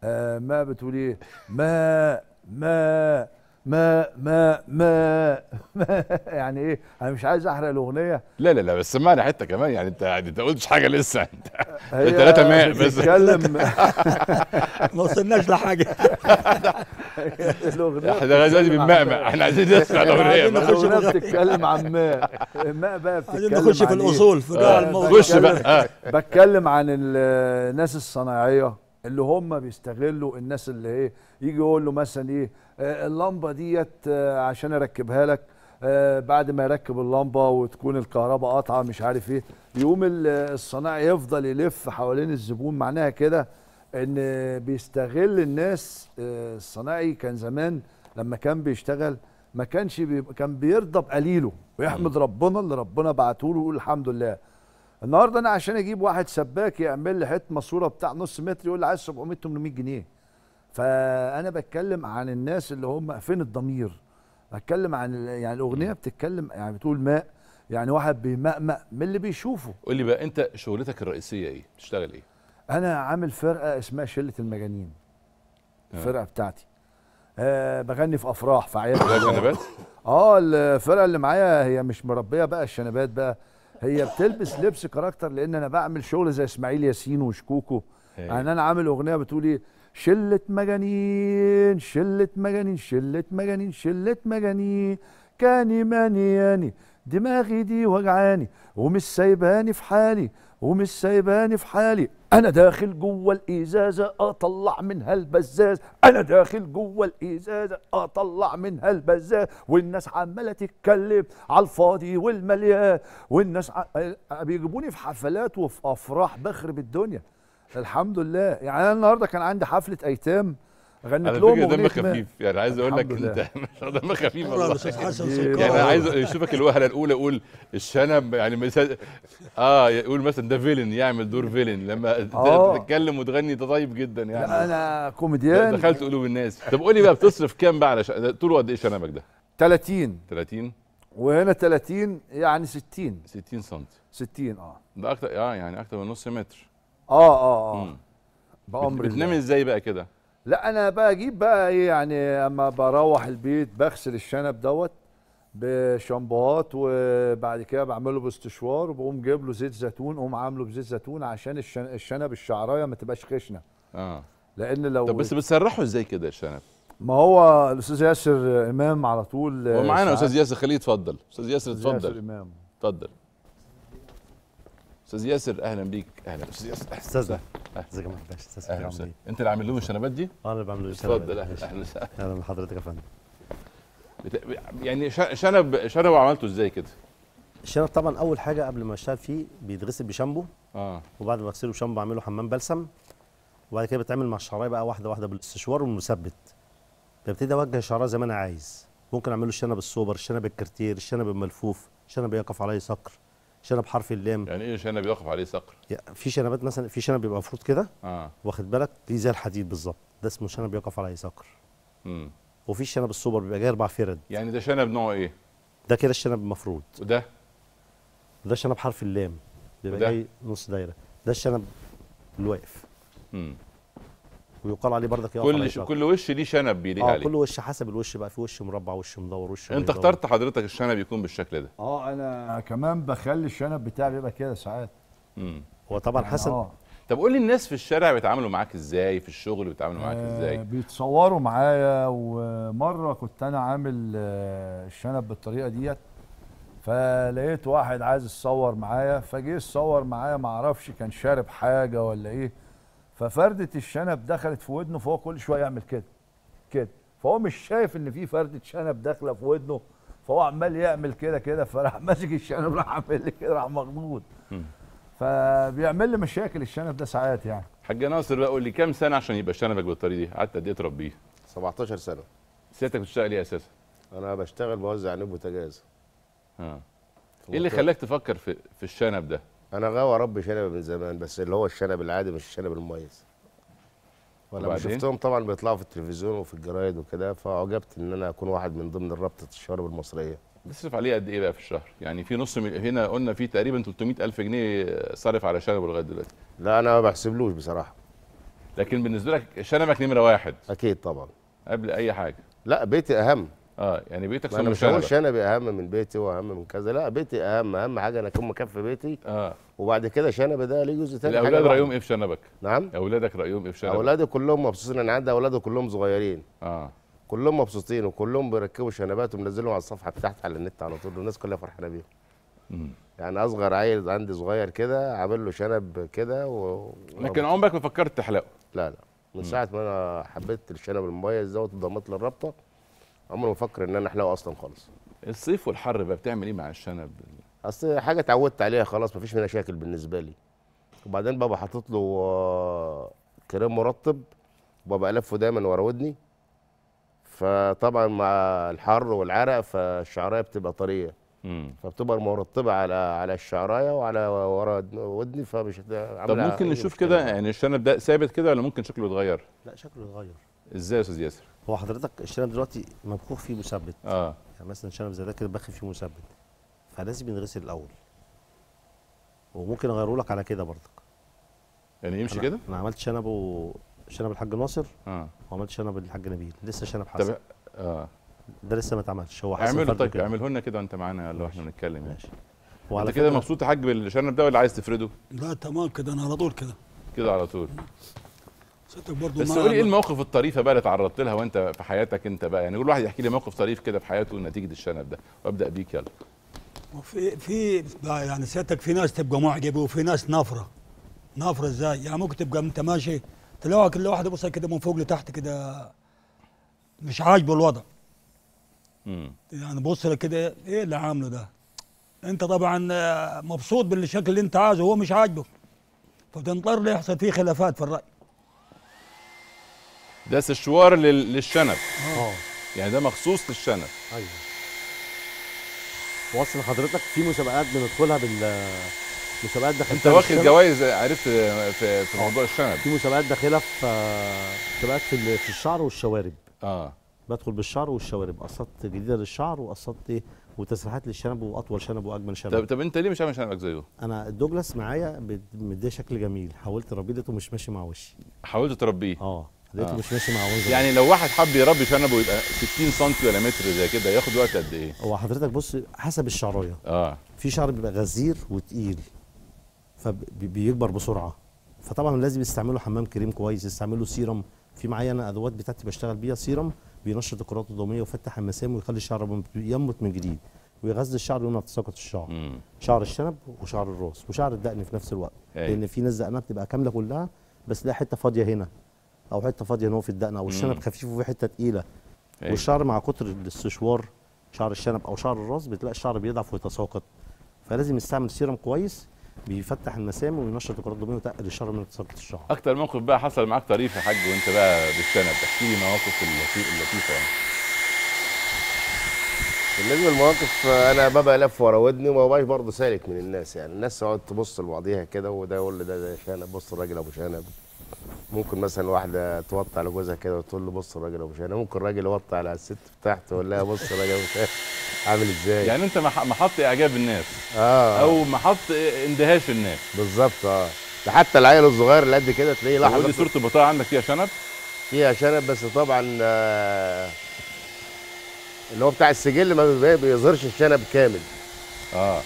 آه ماء بتقول ايه؟ ماء ماء ما ما ما ما يعني ايه؟ انا مش عايز احرق الاغنيه. لا لا لا بس سمعنا حته كمان. يعني انت انت قلتش حاجه لسه، انت ثلاثه ماء بس بتتكلم. ما وصلناش لحاجه. احنا عايزين بنمقمق، احنا عايزين نسمع الاغنيه. الاغنيه بتتكلم عن ماء، الماء بقى بتتكلم عن نخش في الاصول في بقى الموضوع. خش بقى. بتكلم عن الناس الصناعيه اللي هم بيستغلوا الناس اللي ايه، يجي يقول له مثلا ايه اللمبه ديت عشان اركبها لك، بعد ما يركب اللمبه وتكون الكهرباء قاطعه مش عارف ايه، يقوم الصناعي يفضل يلف حوالين الزبون. معناها كده ان بيستغل الناس. الصناعي كان زمان لما كان بيشتغل ما كانش بي... كان بيرضى بقليله ويحمد ربنا اللي ربنا بعته له ويقول الحمد لله. النهارده انا عشان اجيب واحد سباك يعمل لي حته ماسوره بتاع نص متر يقول لي عايز سبعمية تمنمية جنيه. فانا بتكلم عن الناس اللي هم قافين الضمير. بتكلم عن يعني الاغنيه بتتكلم، يعني بتقول ماء، يعني واحد بيمقمق من اللي بيشوفه. قول لي بقى انت شغلتك الرئيسيه ايه؟ بتشتغل ايه؟ انا عامل فرقه اسمها شله المجانين. الفرقه بتاعتي. آه بغني في افراح في عيال الشنبات؟ اه الفرقه اللي معايا هي مش مربيه بقى الشنبات بقى، هي بتلبس لبس كاركتر، لان انا بعمل شغل زي اسماعيل ياسين وشكوكو. يعني انا عامل اغنيه بتقول ايه؟ شله مجانين شله مجانين شله مجانين شله مجانين، كاني مانياني دماغي دي وجعاني، ومش سايباني في حالي ومش سايباني في حالي، انا داخل جوه الازازه اطلع منها البزاز، انا داخل جوه الازازه اطلع منها البزاز، والناس عماله تتكلم على الفاضي والمليان، والناس ع... بيجيبوني في حفلات وفي افراح بخرب الدنيا. الحمد لله. يعني انا النهارده كان عندي حفله ايتام غنت لهم اغنيه دم خفيف، يعني عايز اقول لك انت دم خفيف والله يعني انا عايز اشوفك الوهله الاولى اقول الشنب يعني مثلا اه يقول مثلا ده فيلن، يعمل دور فيلن لما تتكلم وتغني ده طيب جدا يعني. لا انا كوميديان دخلت قلوب الناس. طب قول لي بقى بتصرف كام بقى على طول قد ايه شنبك ده؟ تلاتين تلاتين وهنا تلاتين يعني ستين ستين سم ستين اه ده اكتر اه يعني اكتر من نص متر اه اه اه بأمر الله. بتنام ازاي بقى كده؟ لا انا بقى اجيب بقى ايه يعني اما بروح البيت بغسل الشنب دوت بشامبوهات وبعد كده بعمله باستشوار وبقوم جايب له زيت زيتون، اقوم عامله بزيت زيتون عشان الشنب الشعرايه ما تبقاش خشنه. اه لان لو طب بس بتسرحه ازاي كده الشنب؟ ما هو الاستاذ ياسر امام على طول هو معانا. استاذ ياسر خليه يتفضل. استاذ ياسر اتفضل. ياسر امام اتفضل. استاذ ياسر اهلا بيك. اهلا استاذ ياسر. استاذ ازيك يا محمد باشا؟ استاذ عامل ايه؟ انت اللي عامل لهم الشنبات دي؟ اه انا اللي بعمل لهم الشنبات. اتفضل اهلا اهلا وسهلا. اهلا بحضرتك يا فندم. يعني شنب شنب عملته ازاي كده؟ الشنب طبعا اول حاجه قبل ما اشتغل فيه بيتغسل بشامبو اه وبعد ما اغسله بشامبو اعمله حمام بلسم وبعد كده بتعمل مع الشعرايه بقى واحده واحده بالاستشوار والمثبت. ببتدي اوجه الشعرايه زي ما انا عايز، ممكن اعمله الشنب السوبر، الشنب الكرتير، الشنب الملفوف، الشنب يقف عليه صقر، شنب حرف اللام. يعني ايه شنب بيقف عليه صقر؟ في شنبات مثلا في شنب بيبقى مفروض كده اه واخد بالك ليه زي الحديد بالظبط، ده اسمه شنب بيقف عليه صقر. امم وفي الشنب السوبر بيبقى جاي اربع فرد. يعني ده شنب نوعه ايه؟ ده كده الشنب المفروض. وده؟ وده شنب حرف اللام بيبقى جاي نص دايره، ده الشنب اللي واقف. امم ويقال عليه برضك يقف كل عليه صقر. كل وش ليه شنب بيليق آه عليه. كل وش حسب الوش بقى، في وش مربع، وش مدور، وش انت اخترت حضرتك الشنب يكون بالشكل ده؟ اه انا كمان بخلي الشنب بتاعي بيبقى كده ساعات. امم هو طبعا حسب آه. طب قول لي الناس في الشارع بيتعاملوا معاك ازاي؟ في الشغل بيتعاملوا معاك ازاي؟ آه بيتصوروا معايا، ومره كنت انا عامل آه الشنب بالطريقه ديت فلقيت واحد عايز يتصور معايا فجه يتصور معايا، ما اعرفش كان شارب حاجه ولا ايه، ففردة الشنب دخلت في ودنه فهو كل شويه يعمل كده كده، فهو مش شايف ان في فردة شنب داخله في ودنه فهو عمال يعمل كده كده، فراح ماسك الشنب راح عامل لي كده راح مخبوط. فبيعمل لي مشاكل الشنب ده ساعات يعني. حاج ناصر بقى قول لي كام سنه عشان يبقى شنبك بالطريقه دي؟ قعدت قد ايه تربيه؟ سبعتاشر سنه. سيادتك بتشتغل ايه اساسا؟ انا بشتغل بوزع عنب بوتاجاز. اه ايه اللي خلاك تفكر في في الشنب ده؟ انا غاوي اربي شنب من زمان، بس اللي هو الشنب العادي مش الشنب المميز. ولما شفتهم طبعا بيطلعوا في التلفزيون وفي الجرايد وكده فعجبت ان انا اكون واحد من ضمن رابطه الشوارب المصريه. بتصرف عليه قد ايه بقى في الشهر؟ يعني في نص مل... هنا قلنا في تقريبا تلتمية ألف جنيه صارف على شنب لغايه دلوقتي. لا انا ما بحسبلوش بصراحه. لكن بالنسبه لك شنبك نمره واحد. اكيد طبعا. قبل اي حاجه. لا بيتي اهم. اه يعني بيتك انا مش هقول شنبي اهم من بيتي واهم من كذا، لا بيتي اهم، اهم حاجه انا اكون مكفي بيتي اه وبعد كده شنبي ده ليه جزء تاني. الاولاد رايهم ايه في شنبك؟ نعم؟ اولادك رايهم ايه في شنبك؟ اولادي كلهم مبسوطين، انا عندي اولادي كلهم صغيرين اه كلهم مبسوطين وكلهم بيركبوا شنبات ومنزلهم على الصفحه بتاعتي على النت على طول والناس كلها فرحانه بيهم. امم يعني اصغر عيل عندي صغير كده عامل له شنب كده و... لكن عمرك ما فكرت تحلقه؟ لا لا من ساعه ما انا حبيت الشنب المميز ده واتضمت للرابطه عمري ما بفكر ان انا احلقه اصلا خالص. الصيف والحر بقى بتعمل ايه مع الشنب؟ اصل حاجه اتعودت عليها خلاص مفيش منها شكل بالنسبه لي. وبعدين بقى بحطط له كريم مرطب وببقى لفه دايما ورا ودني. فطبعا مع الحر والعرق فالشعرايه بتبقى طريه. امم فبتبقى مرطبه على على الشعرايه وعلى ورا ودني فمش هتعمل. طب ممكن نشوف كده يعني الشنب ده ثابت كده ولا ممكن شكله يتغير؟ لا شكله يتغير. ازاي يا استاذ ياسر؟ هو حضرتك الشنب دلوقتي منفوخ فيه مثبت اه يعني مثلا شنب زي ده كده بخ فيه مثبت فلازم يتغسل الاول وممكن اغيره لك على كده برضك يعني يمشي كده؟ انا عملت شنبه شنب الحاج ناصر اه وعملت شنب الحاج نبيل لسه شنب حسن. طب اه ده لسه ما اتعملش هو حسن. اعمله طيب اعمله لنا كده وانت معانا يلا واحنا بنتكلم ماشي. وعلى كده مبسوط يا حاج بالشنب ده ولا عايز تفرده؟ لا تمام كده انا على طول كده كده على طول. بس قولي ايه المواقف الطريفه بقى اللي اتعرضت لها وانت في حياتك انت بقى يعني كل واحد يحكي لي موقف طريف كده في حياته نتيجه الشنب ده وابدا بيك يلا. في في يعني سيادتك في ناس تبقى معجبه وفي ناس نافره. نافره ازاي؟ يعني ممكن تبقى انت ماشي تلاقي كل واحد بص كده من فوق لتحت كده مش عاجبه الوضع. امم يعني بص كده ايه اللي عامله ده؟ انت طبعا مبسوط بالشكل اللي انت عايزه وهو مش عاجبه. فتنطر يحصل فيه خلافات في الراي. ده سشوار للشنب. اه يعني ده مخصوص للشنب. ايوه. واصل حضرتك في مسابقات بندخلها بال مسابقات داخل انت واخد جوائز عرفت في, في موضوع الشنب. في مسابقات داخله في مسابقات في الشعر والشوارب. اه بدخل بالشعر والشوارب، قصات جديده للشعر وقصات ايه وتسريحات للشنب واطول شنب واجمل شنب. طب طب انت ليه مش عامل شنبك زيه؟ انا الدوجلاس معايا مديه شكل جميل، حاولت اربيه لقيته مش ماشي مع وشي. حاولت تربيه؟ اه لقيته آه. مش ماشي مع وشي. يعني لو واحد حب يربي شنبه يبقى ستين سم ولا متر زي كده ياخد وقت قد ايه؟ هو حضرتك بص حسب الشعرايه. اه في شعر بيبقى غزير وتقيل فبيكبر بسرعه، فطبعا لازم يستعملوا حمام كريم كويس، يستعملوا سيرم. في معايا انا ادوات بتاعتي بشتغل بيها، سيرم بينشط الكرات الدمويه ويفتح المسام ويخلي الشعر ينبت من جديد ويغذي الشعر ويمنع تساقط الشعر. مم. شعر الشنب وشعر الراس وشعر الدقن في نفس الوقت. أي. لان في ناس دقنها بتبقى كامله كلها بس لا حته فاضيه هنا او حته فاضيه هنا هو في الدقن، او الشنب خفيف وفي حته ثقيله. والشعر مع كتر الاستشوار شعر الشنب او شعر الراس بتلاقي الشعر بيضعف ويتساقط، فلازم يستعمل سيرم كويس بيفتح المسام وينشط الكرات الدمويه ويتقل الشعر من تساقط الشعر. اكتر موقف بقى حصل معاك طريف يا حاج وانت بقى بالشنب، احكي لي مواقف اللطيفه. يعني بالنسبه للمواقف انا ببقى لف ورا ودني وما بقاش برضه سالك من الناس، يعني الناس تقعد تبص لبعضيها كده وده يقول لده ده شنب، بص الراجل ابو شنب. ممكن مثلا واحده توطي على جوزها كده وتقول له بص الراجل ابو شنب، ممكن الراجل يوطي على الست بتاعته ويقول لها بص الراجل ابو شنب. عامل ازاي؟ يعني انت محط اعجاب الناس اه او محط اندهاش الناس. بالظبط. اه ده حتى العيل الصغير اللي قد كده تلاقيه لحظه. ودي صوره البطاقه عندك فيها شنب؟ فيها شنب بس طبعا آه اللي هو بتاع السجل ما بيظهرش الشنب كامل. اه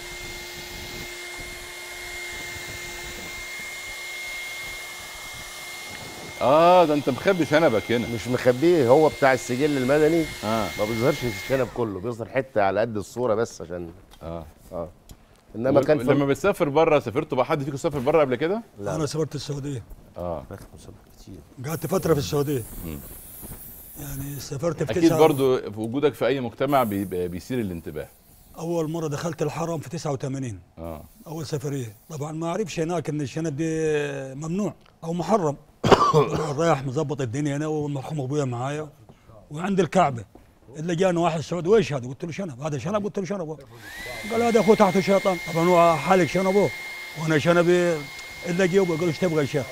اه ده انت مخبي شنبك هنا. مش مخبيه، هو بتاع السجل المدني آه. ما بيظهرش الشنب كله، بيظهر حته على قد الصوره بس عشان اه اه انما و... كان في... لما بتسافر بره سافرتوا بقى، حد فيكم سافر بره قبل كده؟ لا انا سافرت السعوديه. اه كتير قعدت فتره في السعوديه. مم. يعني سافرت في تسعة اكيد برضو في وجودك في اي مجتمع بيبقى بيثير الانتباه. اول مره دخلت الحرم في تسعة وثمانين اه اول سفريه، طبعا ما اعرفش هناك ان الشنب دي ممنوع او محرم. رايح مظبط الدنيا انا والمرحوم ابويا معايا وعند الكعبه اللي جاني واحد سعودي، وايش هذا؟ قلت له شنب، هذا شنب؟ قلت له شنبه. قال هذا اخوه تحته شيطان، طبعا هو حالك شنبه وانا شنبي اللي جاوبه. قال له ايش تبغى يا شيخ؟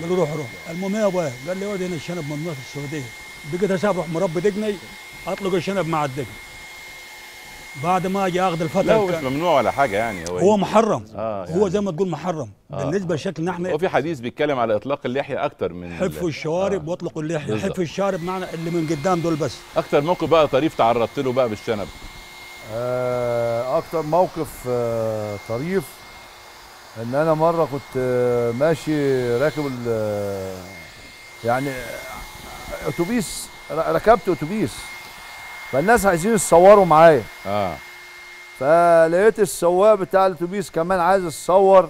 قال له روح روح. المهم يا ابويا قال لي ودي هنا الشنب ممنوع في السعوديه، بقيت اسافر اروح مربي دقني اطلق الشنب مع الدقن. بعد ما اجي اخذ الفتره. لا هو مش ممنوع ولا حاجه يعني، هو هو محرم. آه يعني هو زي ما تقول محرم آه بالنسبه لشكلنا احنا. هو في حديث بيتكلم على اطلاق اللحيه اكتر من حفوا الشوارب آه واطلقوا اللحيه. حفوا الشارب معنى اللي من قدام دول بس. اكتر موقف بقى طريف تعرضت له بقى بالشنب؟ آه اكتر موقف آه طريف ان انا مره كنت آه ماشي راكب آه يعني اتوبيس، ركبت اتوبيس فالناس عايزين يتصوروا معايا. اه فلقيت السواق بتاع الاتوبيس كمان عايز يتصور،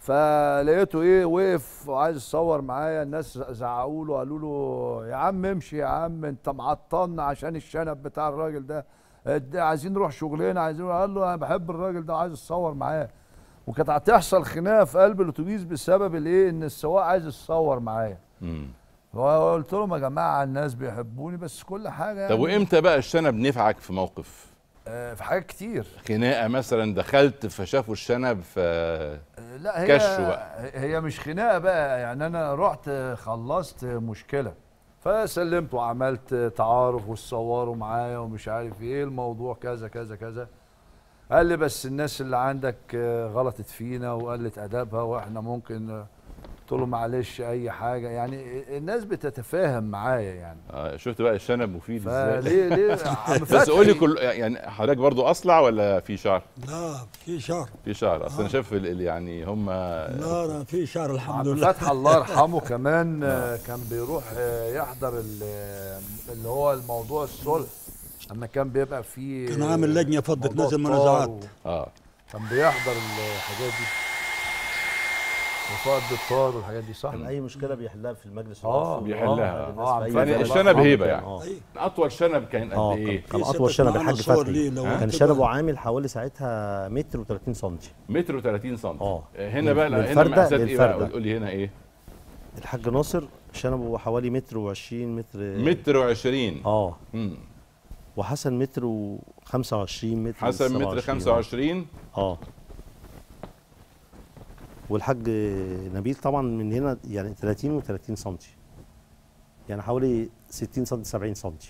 فلقيته ايه وقف وعايز يتصور معايا. الناس زعقوا له قالوا له يا عم امشي يا عم انت معطلنا عشان الشنب بتاع الراجل ده، عايزين نروح شغلنا عايزين. قال له انا بحب الراجل ده وعايز اتصور معاه. وكانت هتحصل خناقه في قلب الاتوبيس بسبب الايه؟ ان السواق عايز يتصور معايا. امم وقلت لهم يا جماعه الناس بيحبوني بس كل حاجه يعني. طب وامتى بقى الشنب نفعك في موقف؟ آه في حاجات كتير. خناقه مثلا دخلت فشافوا الشنب ف لا هي كشوا بقى. هي مش خناقه بقى يعني، انا رحت خلصت مشكله فسلمت وعملت تعارف واتصوروا معايا ومش عارف ايه الموضوع كذا كذا كذا. قال لي بس الناس اللي عندك غلطت فينا وقلت ادبها واحنا ممكن. قلت له معلش اي حاجه يعني، الناس بتتفاهم معايا يعني. اه شفت بقى الشنب مفيد ازاي؟ ليه ليه بس قول لي كل يعني حضرتك برضه اصلع ولا في شعر؟ لا في شعر. في شعر اصل انا آه. شايف يعني هم لا لا في شعر الحمد لله. فتح الله يرحمه كمان كان بيروح يحضر اللي هو الموضوع الصلح اما كان بيبقى فيه كان عامل لجنه فضت نزل منازعات و... اه كان بيحضر الحاجات دي وفاء الدكتور والحاجات دي صح؟ كان أي مشكلة بيحلها في المجلس. اه بيحلها اه يعني الشنب هيبة يعني. آه. أطول شنب كان قد إيه؟ كان أطول شنب الحاج فتحي كان شنبه عامل حوالي ساعتها متر و30 سم. متر و30 سم. اه هنا بقى هنا مقاسات إيه بقى؟ قول لي هنا إيه؟ الحاج ناصر عشان انا ببقى حوالي متر وعشرين متر متر وعشرين اه امم وحسن متر وخمسة وعشرين متر حسن متر خمسة وعشرين اه والحاج نبيل طبعا من هنا يعني ثلاثين وثلاثين سنتي يعني حوالي ستين سنتي سبعين سنتي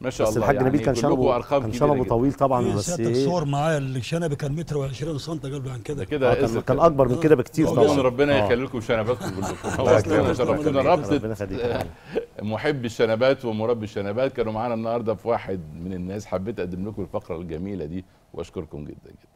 ما شاء الله. بس الحاج يعني نبيل كان شنبه كان شنبه طويل طبعا بس ايه الصور معايا اللي شنبه كان متر وعشرين سنتي قبل عن كده كده آه كان, كان اكبر من كده بكتير طبعا. ربنا يخليكم شنباتكم كلكم. شرفتونا رابطه محبي الشنبات ومربي الشنبات كانوا معانا النهارده في واحد من الناس. حبيت اقدم لكم الفقره الجميله دي واشكركم جدا جدا.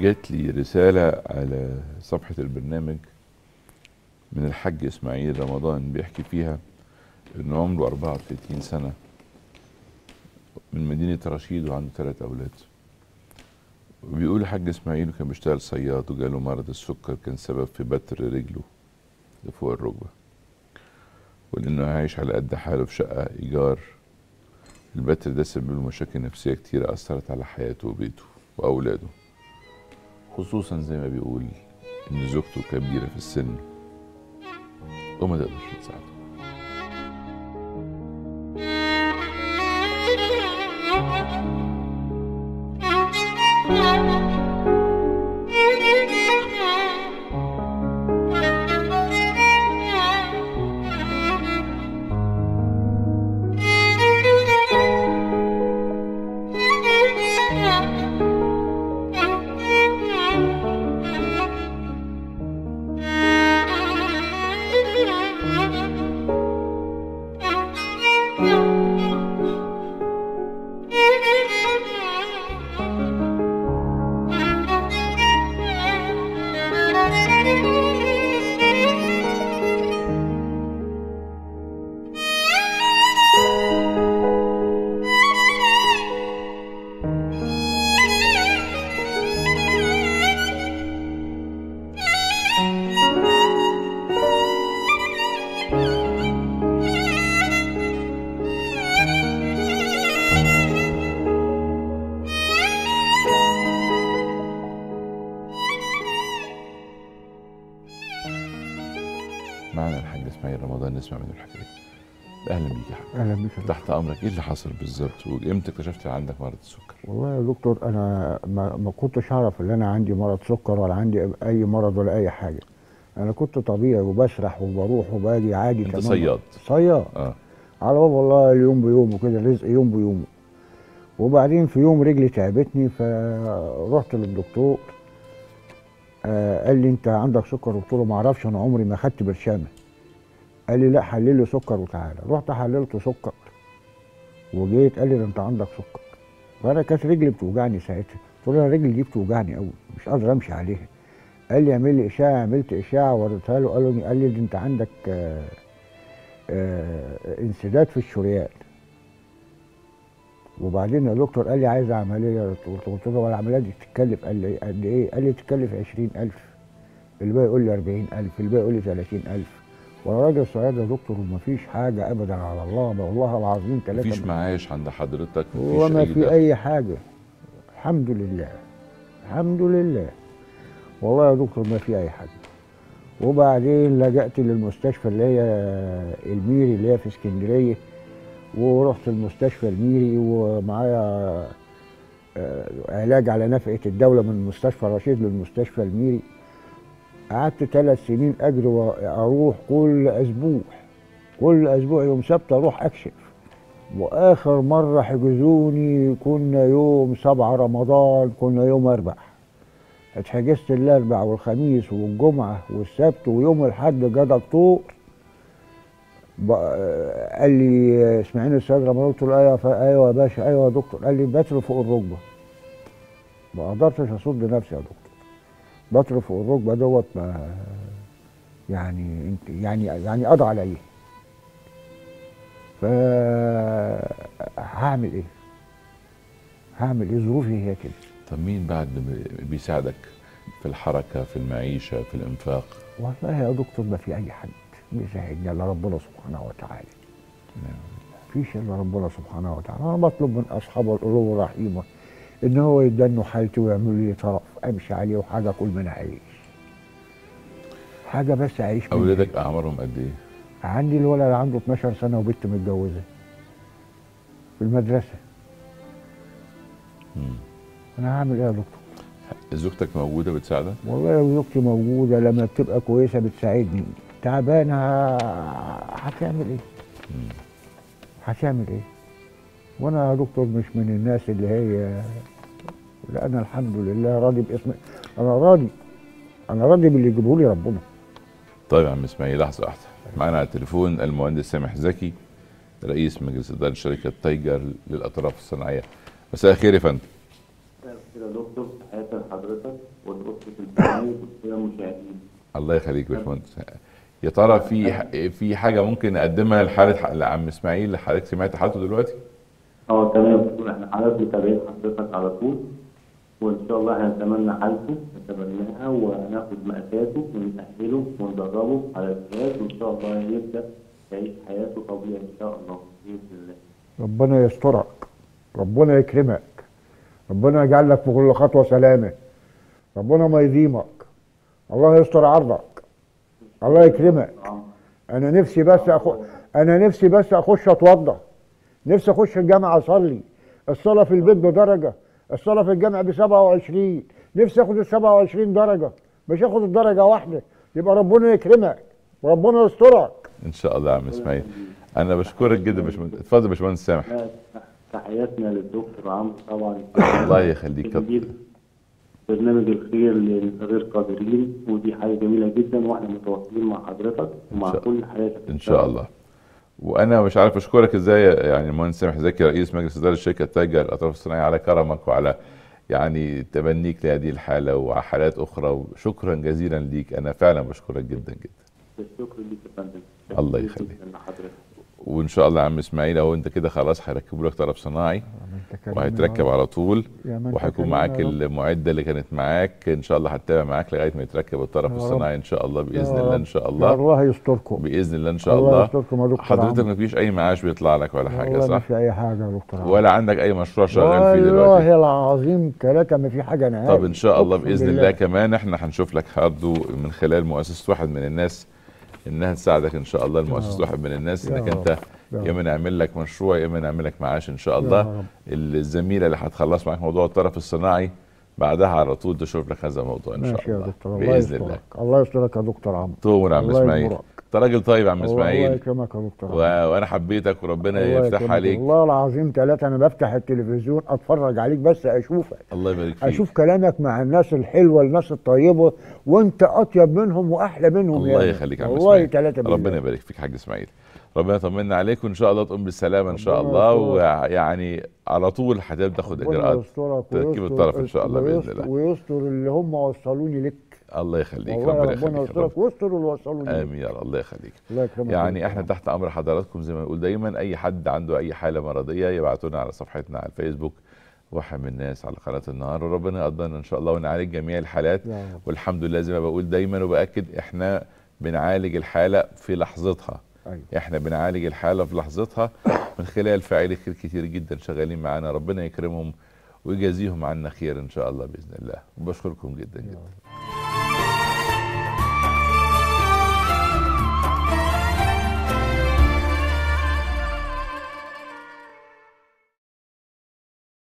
جات لي رسالة على صفحة البرنامج من الحاج إسماعيل رمضان بيحكي فيها إن عمره أربعة وثلاثين سنة من مدينة رشيد وعنده ثلاث أولاد. وبيقول الحاج إسماعيل كان بيشتغل صياد وجاله مرض السكر كان سبب في بتر رجله لفوق الركبة، ولأنه عايش على قد حاله في شقة إيجار. البتر ده سبب له مشاكل نفسية كتيرة أثرت على حياته وبيته وأولاده، خصوصا زي ما بيقول ان زوجته كبيره في السن وما تقدرش تساعده. تحت امرك، ايه اللي حصل بالظبط وامتى اكتشفت عندك مرض السكر؟ والله يا دكتور انا ما كنتش اعرف ان انا عندي مرض سكر ولا عندي اي مرض ولا اي حاجه. انا كنت طبيعي وبسرح وبروح وباجي عادي. انت صياد؟ صياد اه على باب والله يوم بيومه كده، رزق يوم بيومه. وبعدين في يوم رجلي تعبتني فرحت للدكتور آه قال لي انت عندك سكر. قلت له ما اعرفش انا عمري ما خدت برشامه. قال لي لا حلل لي سكر وتعالى. رحت حللت سكر وجيت قال لي ده انت عندك سكر. فانا كانت رجلي بتوجعني ساعتها، قلت له انا رجلي دي بتوجعني قوي مش قادر امشي عليها. قال لي اعمل لي اشعه، عملت اشعه وريتها له قال قال لي ده انت عندك آآ آآ انسداد في الشريان. وبعدين يا دكتور قال لي عايز عمليه. قلت له والعمليه دي تتكلف قال لي قد ايه؟ قال لي تتكلف عشرين ألف، الباقي يقول لي أربعين ألف، الباقي يقول لي ثلاثين ألف. وانا راجل صياد يا دكتور ومفيش حاجه ابدا على الله والله العظيم ثلاثه مفيش معاش عند حضرتك مفيش وما في اي حاجه. الحمد لله الحمد لله والله يا دكتور ما في اي حاجه. وبعدين لجأت للمستشفى اللي هي الميري اللي هي في اسكندريه، ورحت المستشفى الميري ومعايا علاج على نفقه الدوله من مستشفى رشيد للمستشفى الميري. قعدت ثلاث سنين اجري واروح كل اسبوع كل اسبوع يوم سبت اروح اكشف. واخر مره حجزوني كنا يوم سبعة رمضان، كنا يوم اربع. اتحجزت الاربع والخميس والجمعه والسبت ويوم الاحد جه دكتور قال لي اسماعيل السيد رمضان. قلت له ايوه ايوه يا باشا ايوه يا دكتور. قال لي بتر فوق الركبه. ما قدرتش اصد نفسي يا دكتور. بطر فوق الركبه دوت ما يعني انت يعني يعني قضى عليا. ف هعمل ايه؟ هعمل ايه؟ ظروفي هي كده. طب مين بعد بيساعدك؟ في الحركة، في المعيشة، في الإنفاق. والله يا دكتور ما في أي حد بيساعدنا إلا ربنا سبحانه وتعالى. ما فيش إلا ربنا سبحانه وتعالى. أنا بطلب من أصحاب القلوب الرحيمة إن هو يدنوا حالتي ويعملوا لي طرف أمشي عليه وحاجة أكل منها أعيش. حاجة بس أعيش منها. أولادك أعمارهم قد إيه؟ عندي الولد عنده اتناشر سنة وبنت متجوزة في المدرسة. امم أنا هعمل إيه يا دكتور؟ زوجتك موجودة بتساعدك؟ والله زوجتي موجودة لما بتبقى كويسة بتساعدني، تعبانة هتعمل إيه؟ مم. هتعمل إيه؟ وأنا يا دكتور مش من الناس اللي هي، لا أنا الحمد لله راضي باسم، أنا راضي، أنا راضي باللي يجيبه لي ربنا. طيب يا عم إسماعيل لحظة واحدة، معانا على التليفون المهندس سامح زكي رئيس مجلس إدارة شركة تايجر للأطراف الصناعية. مساء الخير يا فندم. كده يا دكتور حياة حضرتك والأسرة الكريمة والمشاهدين. الله يخليك يا باشمهندس. يا ترى في في حاجة ممكن أقدمها لحالة لعم إسماعيل؟ حضرتك سمعت حالته دلوقتي؟ أه تمام دكتور، إحنا حضرتك متابعين حضرتك على طول، وإن شاء الله هنتمنى حالته، نتبناها وناخد مقاساته ونتأهله وندربه على الجهاز، وإن شاء الله يبدأ يعيش حياته طبيعي إن شاء الله بإذن الله. ربنا يسترك، ربنا يكرمك، ربنا يجعل لك في كل خطوه سلامه، ربنا ما يديمك، الله يستر عرضك، الله يكرمك. انا نفسي بس أخ... انا نفسي بس اخش اتوضى، نفسي اخش الجامعه اصلي، الصلاه في البيت بدرجه، الصلاه في الجامعه ب سبعة وعشرين، نفسي اخد ال سبعة وعشرين درجه، مش اخد الدرجه واحده، يبقى ربنا يكرمك وربنا يسترك. ان شاء الله يا عم اسماعيل، انا بشكرك جدا. بشمهندس اتفضل يا باشمهندس سامح. تحياتنا للدكتور عمرو طبعا. الله يخليك. برنامج الخير للغير قادرين، ودي حاجه جميله جدا، واحنا متواصلين مع حضرتك ومع كل حياتك ان شاء الله. وانا مش عارف اشكرك ازاي يعني المهندس سامح زكي رئيس مجلس اداره شركه تاجر الاطراف الصناعيه على كرمك وعلى يعني تبنيك لهذه الحاله وحالات اخرى، وشكرا جزيلا ليك، انا فعلا بشكرك جدا جدا. الشكر ليك يا فندم. الله يخليك. وان شاء الله يا عم اسماعيل اهو انت كده خلاص هيركبوا لك طرف صناعي وهيتركب على طول، وهيكون معاك المعده اللي كانت معاك ان شاء الله هتتابع معاك لغايه ما يتركب الطرف الصناعي ان شاء الله باذن الله. ان شاء الله الله يستركم باذن الله. ان شاء الله حضرتك ما فيش اي معاش بيطلع لك ولا حاجه صح؟ ما فيش اي حاجه يا دكتور، ولا عندك اي مشروع شغال فيه دلوقتي؟ والله العظيم ثلاثه ما في حاجه نهائي. طب ان شاء الله باذن الله كمان احنا هنشوف لك برضه من خلال مؤسسه واحد من الناس انها تساعدك ان شاء الله، المؤسسه واحد من الناس انك انت يا اما نعمل لك مشروع يا اما نعمل لك معاش ان شاء الله. الزميله اللي هتخلص معاك موضوع الطرف الصناعي بعدها على طول تشوف لك هذا الموضوع ان شاء الله باذن الله. الله يسترك يا دكتور عمرو. تؤمر يا عم اسماعيل، انت راجل طيب يا عم اسماعيل. الله يكرمك يا دكتور عمرو، وانا حبيتك وربنا يفتح عليك. والله العظيم ثلاثه انا بفتح التلفزيون اتفرج عليك بس اشوفك. الله يبارك فيك. اشوف كلامك مع الناس الحلوه، الناس الطيبه، وانت اطيب منهم واحلى منهم. الله يعني يخليك يا عم اسماعيل، ربنا يبارك فيك يا حاج اسماعيل، ربنا يطمنا عليك وان شاء الله تقوم بالسلامه ان شاء الله، ويعني على طول هتبدا تاخد اجراءات تركيب الطرف ان شاء الله باذن الله، ويستر اللي هم وصلوني لك. الله يخليك، ربنا يخليك، ربنا يسترك ويستر اللي وصلوني لك. امين يا رب. الله يخليك. يعني احنا تحت امر حضراتكم زي ما بنقول دايما، اي حد عنده اي حاله مرضيه يبعتونا على صفحتنا على الفيسبوك واحد من الناس على قناه النهار، وربنا يقدرنا ان شاء الله ونعالج جميع الحالات. والحمد لله زي ما بقول دايما وباكد، احنا بنعالج الحاله في لحظتها. أيوة. احنا بنعالج الحاله في لحظتها من خلال فاعلي خير كتير جدا شغالين معانا، ربنا يكرمهم ويجازيهم عنا خير ان شاء الله باذن الله، وبشكركم جدا جدا.